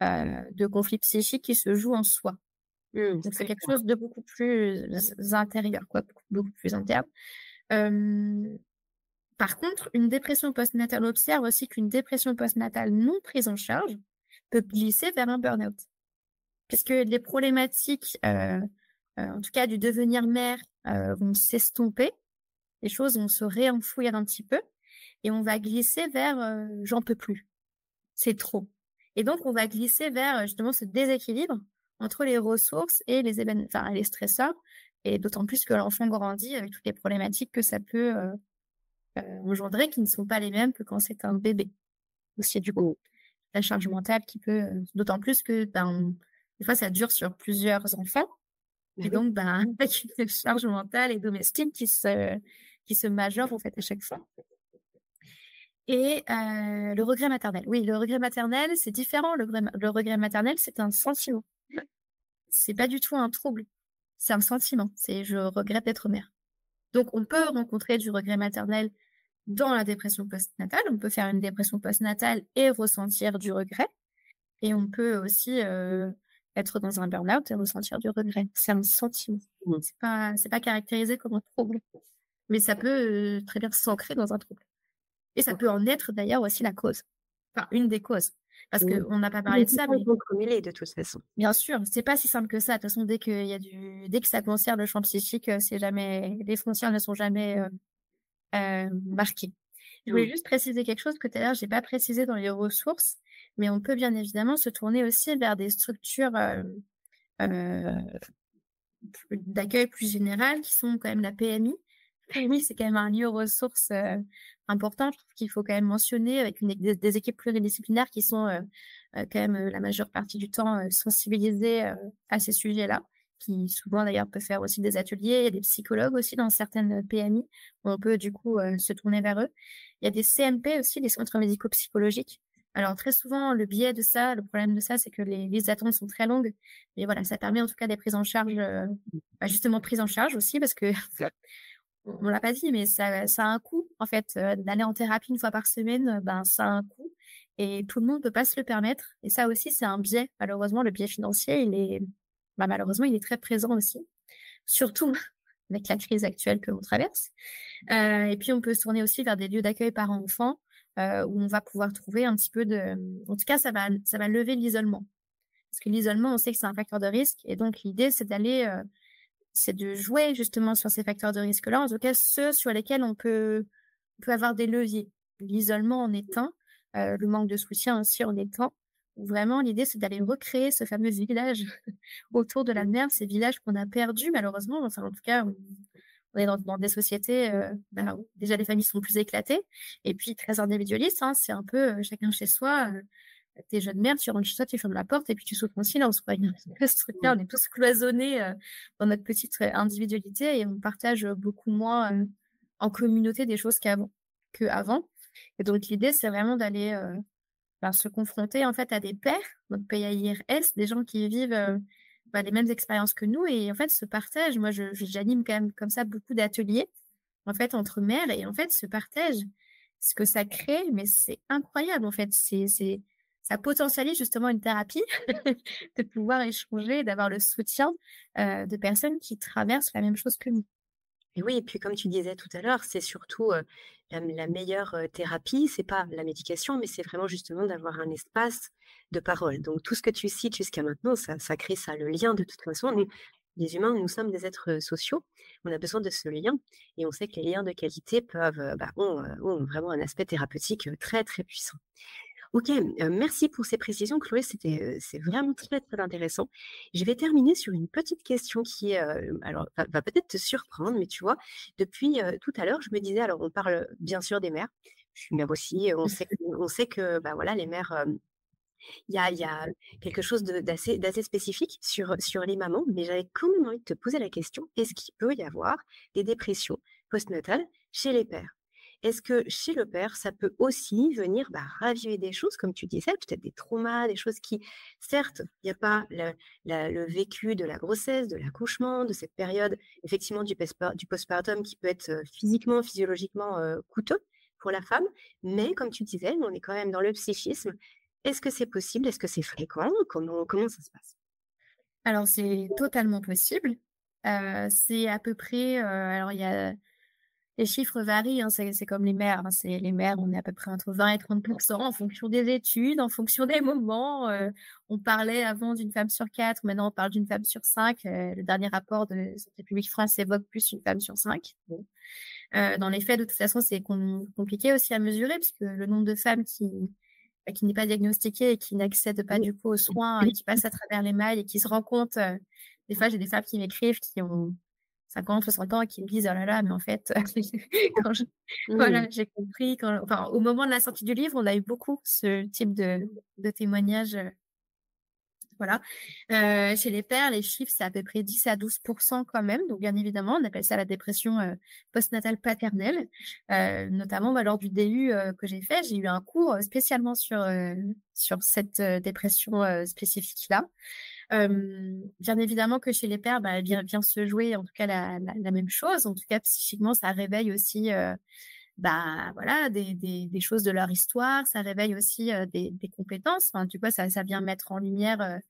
de conflits psychiques qui se jouent en soi. Donc, c'est quelque chose de beaucoup plus intérieur, quoi, beaucoup plus interne. Par contre, une dépression postnatale, on observe aussi qu'une dépression postnatale non prise en charge peut glisser vers un burn-out. Puisque les problématiques, en tout cas du devenir mère, vont s'estomper, les choses vont se réenfouir un petit peu, et on va glisser vers « j'en peux plus », c'est trop. Et donc, on va glisser vers justement ce déséquilibre entre les ressources et les événements, enfin les stressors, et d'autant plus que l'enfant grandit avec toutes les problématiques que ça peut engendrer, qui ne sont pas les mêmes que quand c'est un bébé. Aussi du coup, la charge mentale qui peut, d'autant plus que des fois ça dure sur plusieurs enfants, et donc avec une charge mentale et domestique qui se majore en fait à chaque fois. Et le regret maternel. Oui, le regret maternel, c'est différent. Le regret maternel, c'est un sentiment. C'est pas du tout un trouble, c'est un sentiment, c'est je regrette d'être mère. Donc on peut rencontrer du regret maternel dans la dépression postnatale, on peut faire une dépression postnatale et ressentir du regret, et on peut aussi être dans un burn-out et ressentir du regret. C'est un sentiment. C'est pas caractérisé comme un trouble. Mais ça peut très bien s'ancrer dans un trouble. Et ça peut en être d'ailleurs aussi la cause. Enfin, une des causes. Parce qu'on n'a pas parlé de ça. Mais cumulé de toute façon. Bien sûr, c'est pas si simple que ça. De toute façon, dès que ça concerne le champ psychique, c'est jamais... les frontières ne sont jamais marquées. Je voulais juste préciser quelque chose que tout à l'heure, je n'ai pas précisé dans les ressources, mais on peut bien évidemment se tourner aussi vers des structures d'accueil plus générales qui sont quand même la PMI. PMI, c'est quand même un lieu ressources important, je trouve qu'il faut quand même mentionner, avec des équipes pluridisciplinaires qui sont quand même la majeure partie du temps sensibilisées à ces sujets-là, qui souvent d'ailleurs peuvent faire aussi des ateliers, il y a des psychologues aussi dans certaines PMI, on peut du coup se tourner vers eux. Il y a des CMP aussi, des centres médico-psychologiques. Alors très souvent, le biais de ça, le problème de ça, c'est que les listes d'attente sont très longues. Mais voilà, ça permet en tout cas des prises en charge, justement prises en charge aussi, parce que... on ne l'a pas dit, mais ça a un coût, en fait. D'aller en thérapie une fois par semaine, ça a un coût. Et tout le monde ne peut pas se le permettre. Et ça aussi, c'est un biais. Malheureusement, le biais financier, malheureusement, il est très présent aussi. Surtout avec la crise actuelle que l'on traverse. Et puis, on peut se tourner aussi vers des lieux d'accueil parents-enfants où on va pouvoir trouver un petit peu de... En tout cas, ça va lever l'isolement. Parce que l'isolement, on sait que c'est un facteur de risque. Et donc, l'idée, c'est de jouer justement sur ces facteurs de risque-là, en tout cas ceux sur lesquels on peut avoir des leviers. L'isolement en est un, le manque de soutien aussi en est un. Vraiment, l'idée, c'est d'aller recréer ce fameux village autour de la mère, ces villages qu'on a perdus, malheureusement. Enfin, en tout cas, on est dans des sociétés où déjà les familles sont plus éclatées, et puis très individualistes, hein, c'est un peu chacun chez soi. T'es jeune mère, tu rentres chez toi, tu fermes la porte et puis tu souffres en silence. On est tous cloisonnés dans notre petite individualité et on partage beaucoup moins en communauté des choses qu'avant. Et donc, l'idée, c'est vraiment d'aller se confronter en fait à des pairs, donc PAIRS, des gens qui vivent les mêmes expériences que nous et en fait se partagent. Moi, j'anime quand même comme ça beaucoup d'ateliers en fait entre mères et en fait se partagent ce que ça crée, mais c'est incroyable en fait. Ça potentialise justement une thérapie, de pouvoir échanger, d'avoir le soutien de personnes qui traversent la même chose que nous. Et oui, et puis comme tu disais tout à l'heure, c'est surtout la meilleure thérapie, c'est pas la médication, mais c'est vraiment justement d'avoir un espace de parole. Donc tout ce que tu cites jusqu'à maintenant, ça crée ça, le lien de toute façon. Les humains, nous sommes des êtres sociaux, on a besoin de ce lien et on sait que les liens de qualité ont vraiment un aspect thérapeutique très très puissant. Ok, merci pour ces précisions, Chloé, c'est vraiment très, très intéressant. Je vais terminer sur une petite question qui va peut-être te surprendre, mais tu vois, depuis tout à l'heure, je me disais, alors on parle bien sûr des mères, je suis mère aussi, on sait que voilà, les mères, il y a quelque chose d'assez spécifique sur les mamans, mais j'avais quand même envie de te poser la question, est-ce qu'il peut y avoir des dépressions postnatales chez les pères? Est-ce que chez le père, ça peut aussi venir raviver des choses, comme tu disais, peut-être des traumas, des choses qui, certes, il n'y a pas le vécu de la grossesse, de l'accouchement, de cette période, effectivement, du postpartum qui peut être physiquement, physiologiquement coûteux pour la femme, mais comme tu disais, on est quand même dans le psychisme. Est-ce que c'est possible? Est-ce que c'est fréquent? Comment ça se passe? Alors, c'est totalement possible. C'est à peu près... Les chiffres varient, hein, c'est comme les mères. Hein, les mères, on est à peu près entre 20 et 30% en fonction des études, en fonction des moments. On parlait avant d'une femme sur 4, maintenant on parle d'une femme sur 5. Le dernier rapport de Santé publique France évoque plus une femme sur 5. Bon. Dans les faits, de toute façon, c'est compliqué aussi à mesurer, puisque le nombre de femmes qui n'est pas diagnostiquée et qui n'accède pas du coup aux soins, qui passent à travers les mailles et qui se rendent compte. Des fois, j'ai des femmes qui m'écrivent, qui ont 50, 60 ans et qui me disent « Oh là là, mais en fait, j'ai compris. » Au moment de la sortie du livre, on a eu beaucoup ce type de témoignages. Voilà. Chez les pères, les chiffres, c'est à peu près 10 à 12% quand même. Donc, bien évidemment, on appelle ça la dépression postnatale paternelle. Notamment, lors du DU que j'ai fait, j'ai eu un cours spécialement sur cette dépression spécifique-là. Bien évidemment que chez les pères, vient se jouer en tout cas la même chose. En tout cas, psychiquement, ça réveille aussi des choses de leur histoire. Ça réveille aussi des compétences. Enfin, du coup, ça vient mettre en lumière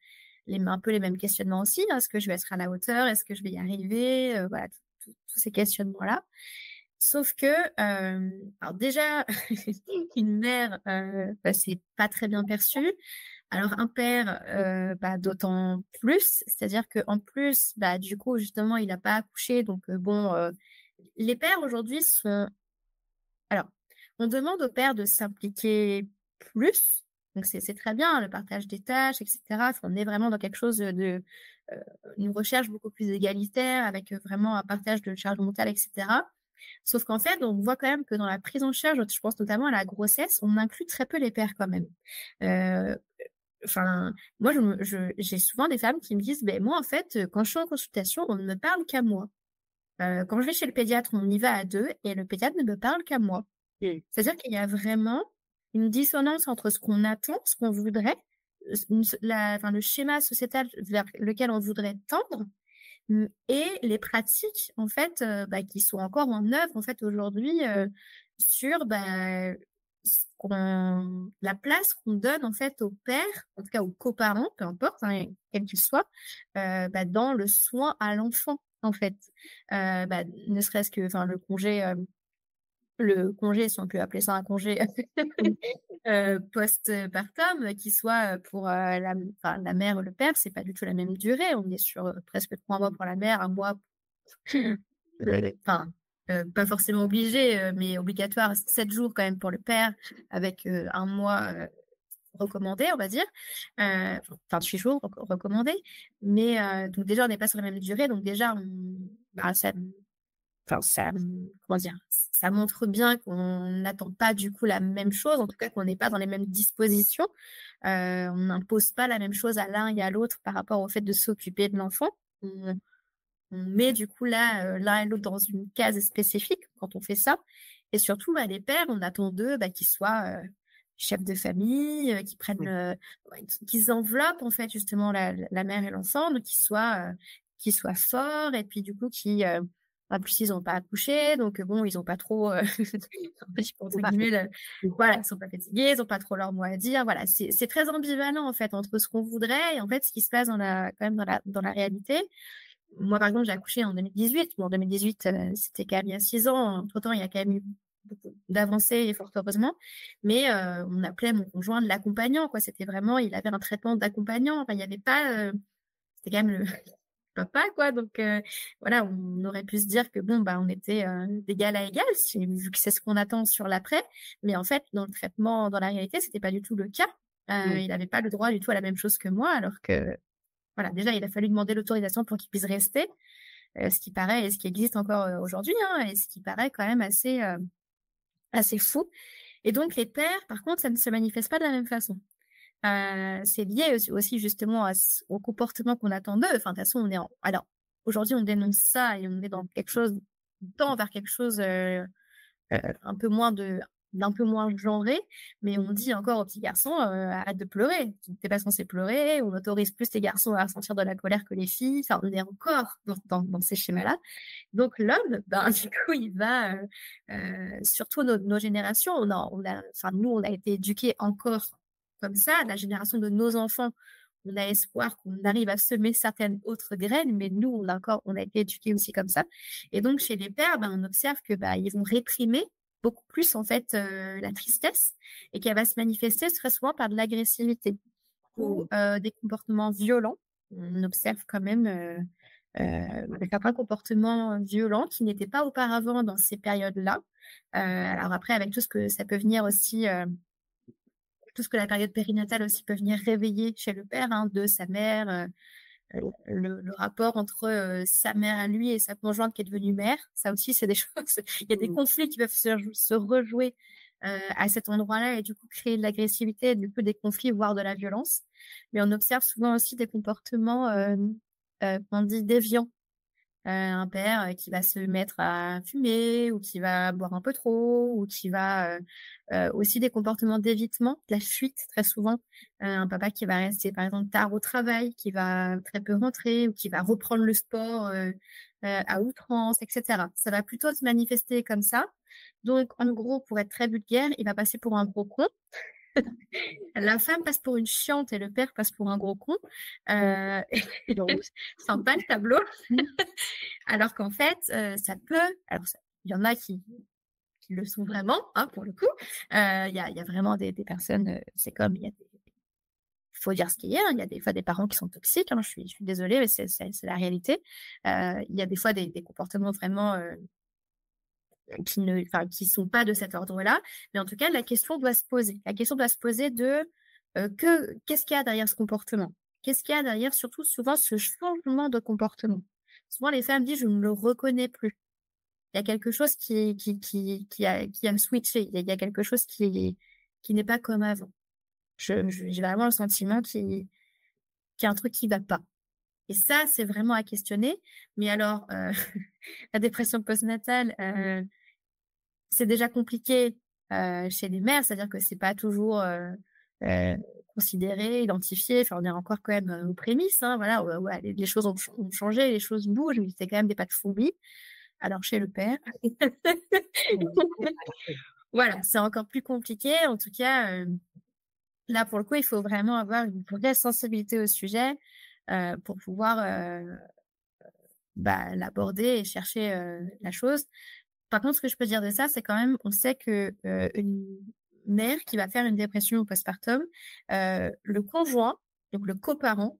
un peu les mêmes questionnements aussi. Hein. Est-ce que je vais être à la hauteur? Est-ce que je vais y arriver? Voilà, tous ces questionnements-là. Sauf que, alors déjà, une mère, c'est pas très bien perçu. Alors un père, d'autant plus. C'est-à-dire que en plus, du coup, justement, il n'a pas accouché. Donc les pères aujourd'hui sont. Alors, on demande aux pères de s'impliquer plus. Donc c'est très bien, le partage des tâches, etc. On est vraiment dans quelque chose de une recherche beaucoup plus égalitaire, avec vraiment un partage de charge mentale, etc. Sauf qu'en fait, on voit quand même que dans la prise en charge, je pense notamment à la grossesse, on inclut très peu les pères quand même. Moi, j'ai souvent des femmes qui me disent, moi, en fait, quand je suis en consultation, on ne me parle qu'à moi. Quand je vais chez le pédiatre, on y va à deux et le pédiatre ne me parle qu'à moi. Mmh. C'est-à-dire qu'il y a vraiment une dissonance entre ce qu'on attend, ce qu'on voudrait, le schéma sociétal vers lequel on voudrait tendre, et les pratiques en fait qui sont encore en œuvre en fait aujourd'hui sur la place qu'on donne en fait aux pères, en tout cas aux coparents, peu importe hein, quel qu'il soit, dans le soin à l'enfant en fait, ne serait-ce que le congé, si on peut appeler ça un congé post-partum, qui soit pour la mère ou le père, c'est pas du tout la même durée. On est sur presque 3 mois pour la mère, 1 mois, pas forcément obligé, mais obligatoire, 7 jours quand même pour le père, avec 1 mois recommandé, on va dire, 28 jours recommandé. Mais donc déjà, on n'est pas sur la même durée, donc déjà, ça montre bien qu'on n'attend pas du coup la même chose, en tout cas qu'on n'est pas dans les mêmes dispositions. On n'impose pas la même chose à l'un et à l'autre par rapport au fait de s'occuper de l'enfant. On met du coup l'un et l'autre dans une case spécifique quand on fait ça. Et surtout, les pères, on attend d'eux qu'ils soient chefs de famille, qu'ils prennent, qu'ils enveloppent en fait justement la mère et l'enfant, donc qu'ils soient forts et puis du coup en plus, ils n'ont pas accouché, donc ils n'ont pas trop, ils sont pas fatigués, ils n'ont pas trop leur mot à dire. Voilà, c'est très ambivalent en fait entre ce qu'on voudrait et en fait ce qui se passe dans la réalité. Moi, par exemple, j'ai accouché en 2018. Bon, en 2018, c'était quand même il y a 6 ans. Entre-temps, il y a quand même eu beaucoup d'avancées et fort heureusement. Mais on appelait mon conjoint de l'accompagnant, quoi. C'était vraiment, il avait un traitement d'accompagnant. Enfin, il n'y avait pas, c'était quand même le papa, quoi. Donc voilà, on aurait pu se dire que on était d'égal à égal, vu que c'est ce qu'on attend sur l'après, mais en fait dans le traitement, dans la réalité, c'était pas du tout le cas. Il n'avait pas le droit du tout à la même chose que moi, alors que voilà, déjà il a fallu demander l'autorisation pour qu'il puisse rester, ce qui paraît, et ce qui existe encore aujourd'hui, hein, et ce qui paraît quand même assez fou. Et donc les pères, par contre, ça ne se manifeste pas de la même façon. C'est lié aussi justement au comportement qu'on attend d'eux. Enfin, de toute façon, alors aujourd'hui on dénonce ça et on est dans quelque chose, tend vers quelque chose d'un peu moins genré, mais on dit encore aux petits garçons arrête de pleurer, t'es pas censé pleurer, on autorise plus les garçons à ressentir de la colère que les filles. Enfin, on est encore dans ces schémas-là. Donc l'homme, du coup, il va surtout nos générations, nous on a été éduqués encore comme ça, la génération de nos enfants, on a espoir qu'on arrive à semer certaines autres graines, mais nous, on a été éduqués aussi comme ça. Et donc, chez les pères, on observe que ils vont réprimer beaucoup plus, en fait, la tristesse, et qu'elle va se manifester très souvent par de l'agressivité ou des comportements violents. On observe quand même certains comportements violents qui n'étaient pas auparavant dans ces périodes-là. Alors après, avec tout ce que ça peut venir aussi... tout ce que la période périnatale aussi peut venir réveiller chez le père, hein, de sa mère, le rapport entre sa mère à lui et sa conjointe qui est devenue mère. Ça aussi, c'est des choses... Il y a des conflits qui peuvent se rejouer à cet endroit-là et du coup créer de l'agressivité, du coup des conflits, voire de la violence. Mais on observe souvent aussi des comportements qu'on dit déviants. Un père qui va se mettre à fumer, ou qui va boire un peu trop, ou qui va aussi des comportements d'évitement, de la fuite très souvent. Un papa qui va rester par exemple tard au travail, qui va très peu rentrer, ou qui va reprendre le sport à outrance, etc. Ça va plutôt se manifester comme ça. Donc en gros, pour être très vulgaire, il va passer pour un gros con. La femme passe pour une chiante et le père passe pour un gros con. Sympa le tableau. Alors qu'en fait, ça peut... Alors, il y en a qui le sont vraiment, hein, pour le coup. Il y a vraiment des personnes... c'est comme... Il faut dire ce qu'il y a. Il y a des fois des parents qui sont toxiques. Hein, je suis désolée, mais c'est la réalité. Il y a des fois des comportements vraiment... qui ne sont pas de cet ordre-là. Mais en tout cas, la question doit se poser. La question doit se poser de qu'est-ce qu'il y a derrière ce comportement? Qu'est-ce qu'il y a derrière, surtout, souvent, ce changement de comportement? Souvent, les femmes disent « je ne le reconnais plus ». Il y a quelque chose qui a me switché. Il y a quelque chose qui n'est pas comme avant. J'ai vraiment le sentiment qu'il y a un truc qui ne va pas. Et ça, c'est vraiment à questionner. Mais alors, la dépression postnatale, c'est déjà compliqué chez les mères, c'est-à-dire que c'est pas toujours considéré, identifié. Enfin, on est encore quand même aux prémices, hein, voilà. Ouais, les choses ont changé, les choses bougent, mais c'est quand même des pas de fourmis. Alors chez le père, voilà, c'est encore plus compliqué. En tout cas, là pour le coup, il faut vraiment avoir une vraie sensibilité au sujet pour pouvoir l'aborder et chercher la chose. Par contre, ce que je peux dire de ça, c'est quand même, on sait que une mère qui va faire une dépression au postpartum, le conjoint, donc le coparent,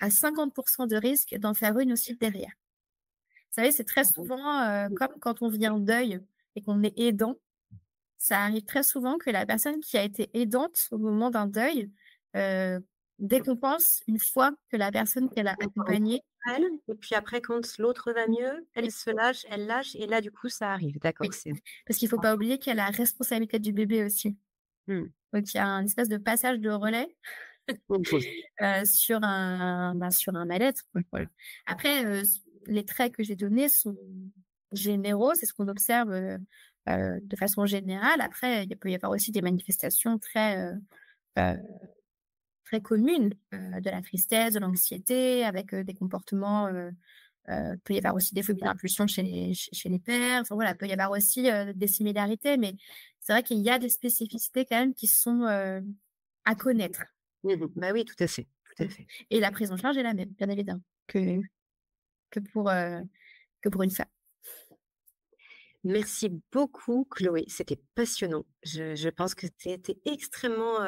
a 50% de risque d'en faire une aussi derrière. Vous savez, c'est très souvent comme quand on vit en deuil et qu'on est aidant. Ça arrive très souvent que la personne qui a été aidante au moment d'un deuil décompense une fois que la personne qu'elle a accompagnée. Et puis après, quand l'autre va mieux, elle se lâche, et là, du coup, ça arrive. D'accord. Oui. Parce qu'il ne faut pas oublier qu'il y a la responsabilité du bébé aussi. Donc, il y a un espèce de passage de relais sur un mal-être. Ouais. Après, les traits que j'ai donnés sont généraux, c'est ce qu'on observe de façon générale. Après, il peut y avoir aussi des manifestations très commune, de la tristesse, de l'anxiété, avec des comportements, peut y avoir aussi des phobies d'impulsion chez les pères, enfin voilà, peut y avoir aussi des similarités, mais c'est vrai qu'il y a des spécificités quand même qui sont à connaître. Bah oui, tout à fait, tout à fait. Et la prise en charge est la même, bien évidemment, que pour une femme. Merci beaucoup, Chloé, c'était passionnant. Je pense que tu étais extrêmement...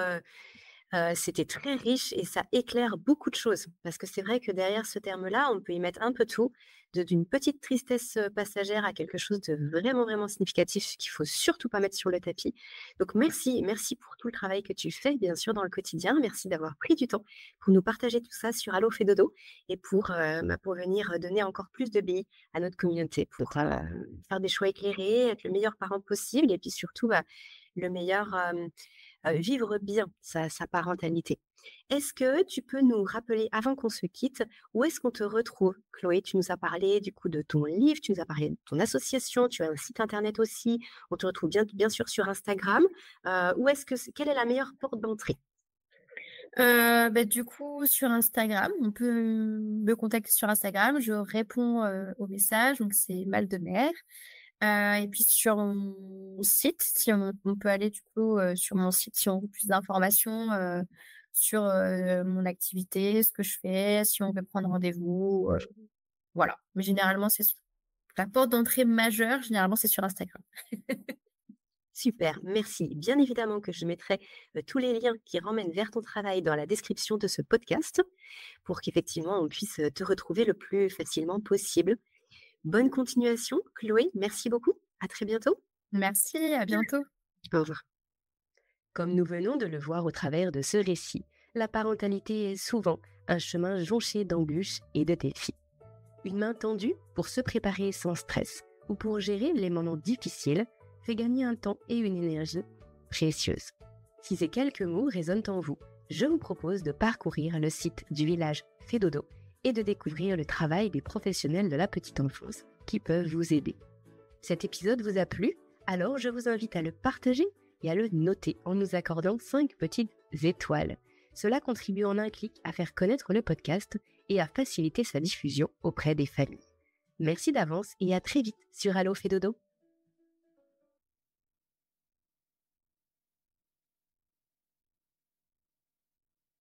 c'était très riche et ça éclaire beaucoup de choses parce que c'est vrai que derrière ce terme-là, on peut y mettre un peu tout, d'une petite tristesse passagère à quelque chose de vraiment, vraiment significatif qu'il ne faut surtout pas mettre sur le tapis. Donc, merci pour tout le travail que tu fais, bien sûr, dans le quotidien. Merci d'avoir pris du temps pour nous partager tout ça sur Allô Fée Dodo et pour venir donner encore plus de billes à notre communauté, pour faire des choix éclairés, être le meilleur parent possible et puis surtout le meilleur... vivre bien sa parentalité. Est-ce que tu peux nous rappeler, avant qu'on se quitte, où est-ce qu'on te retrouve? Chloé, tu nous as parlé du coup de ton livre, tu nous as parlé de ton association, tu as un site internet aussi, on te retrouve bien sûr sur Instagram. Quelle est la meilleure porte d'entrée? Du coup, sur Instagram, on peut me contacter sur Instagram, je réponds aux messages, donc c'est Mal de Mères. Et puis sur mon site, si on peut aller du coup sur mon site si on veut plus d'informations sur mon activité, ce que je fais, si on veut prendre rendez-vous, voilà. Mais généralement, c'est la porte d'entrée majeure, généralement c'est sur Instagram. Super, merci. Bien évidemment que je mettrai tous les liens qui ramènent vers ton travail dans la description de ce podcast pour qu'effectivement on puisse te retrouver le plus facilement possible. Bonne continuation, Chloé. Merci beaucoup. À très bientôt. Merci, à bientôt. Au revoir. Comme nous venons de le voir au travers de ce récit, la parentalité est souvent un chemin jonché d'embûches et de défis. Une main tendue pour se préparer sans stress ou pour gérer les moments difficiles fait gagner un temps et une énergie précieuses. Si ces quelques mots résonnent en vous, je vous propose de parcourir le site du village Fédodo et de découvrir le travail des professionnels de la petite enfance qui peuvent vous aider. Cet épisode vous a plu? Alors je vous invite à le partager et à le noter en nous accordant 5 petites étoiles. Cela contribue en un clic à faire connaître le podcast et à faciliter sa diffusion auprès des familles. Merci d'avance et à très vite sur Allô Fée Dodo.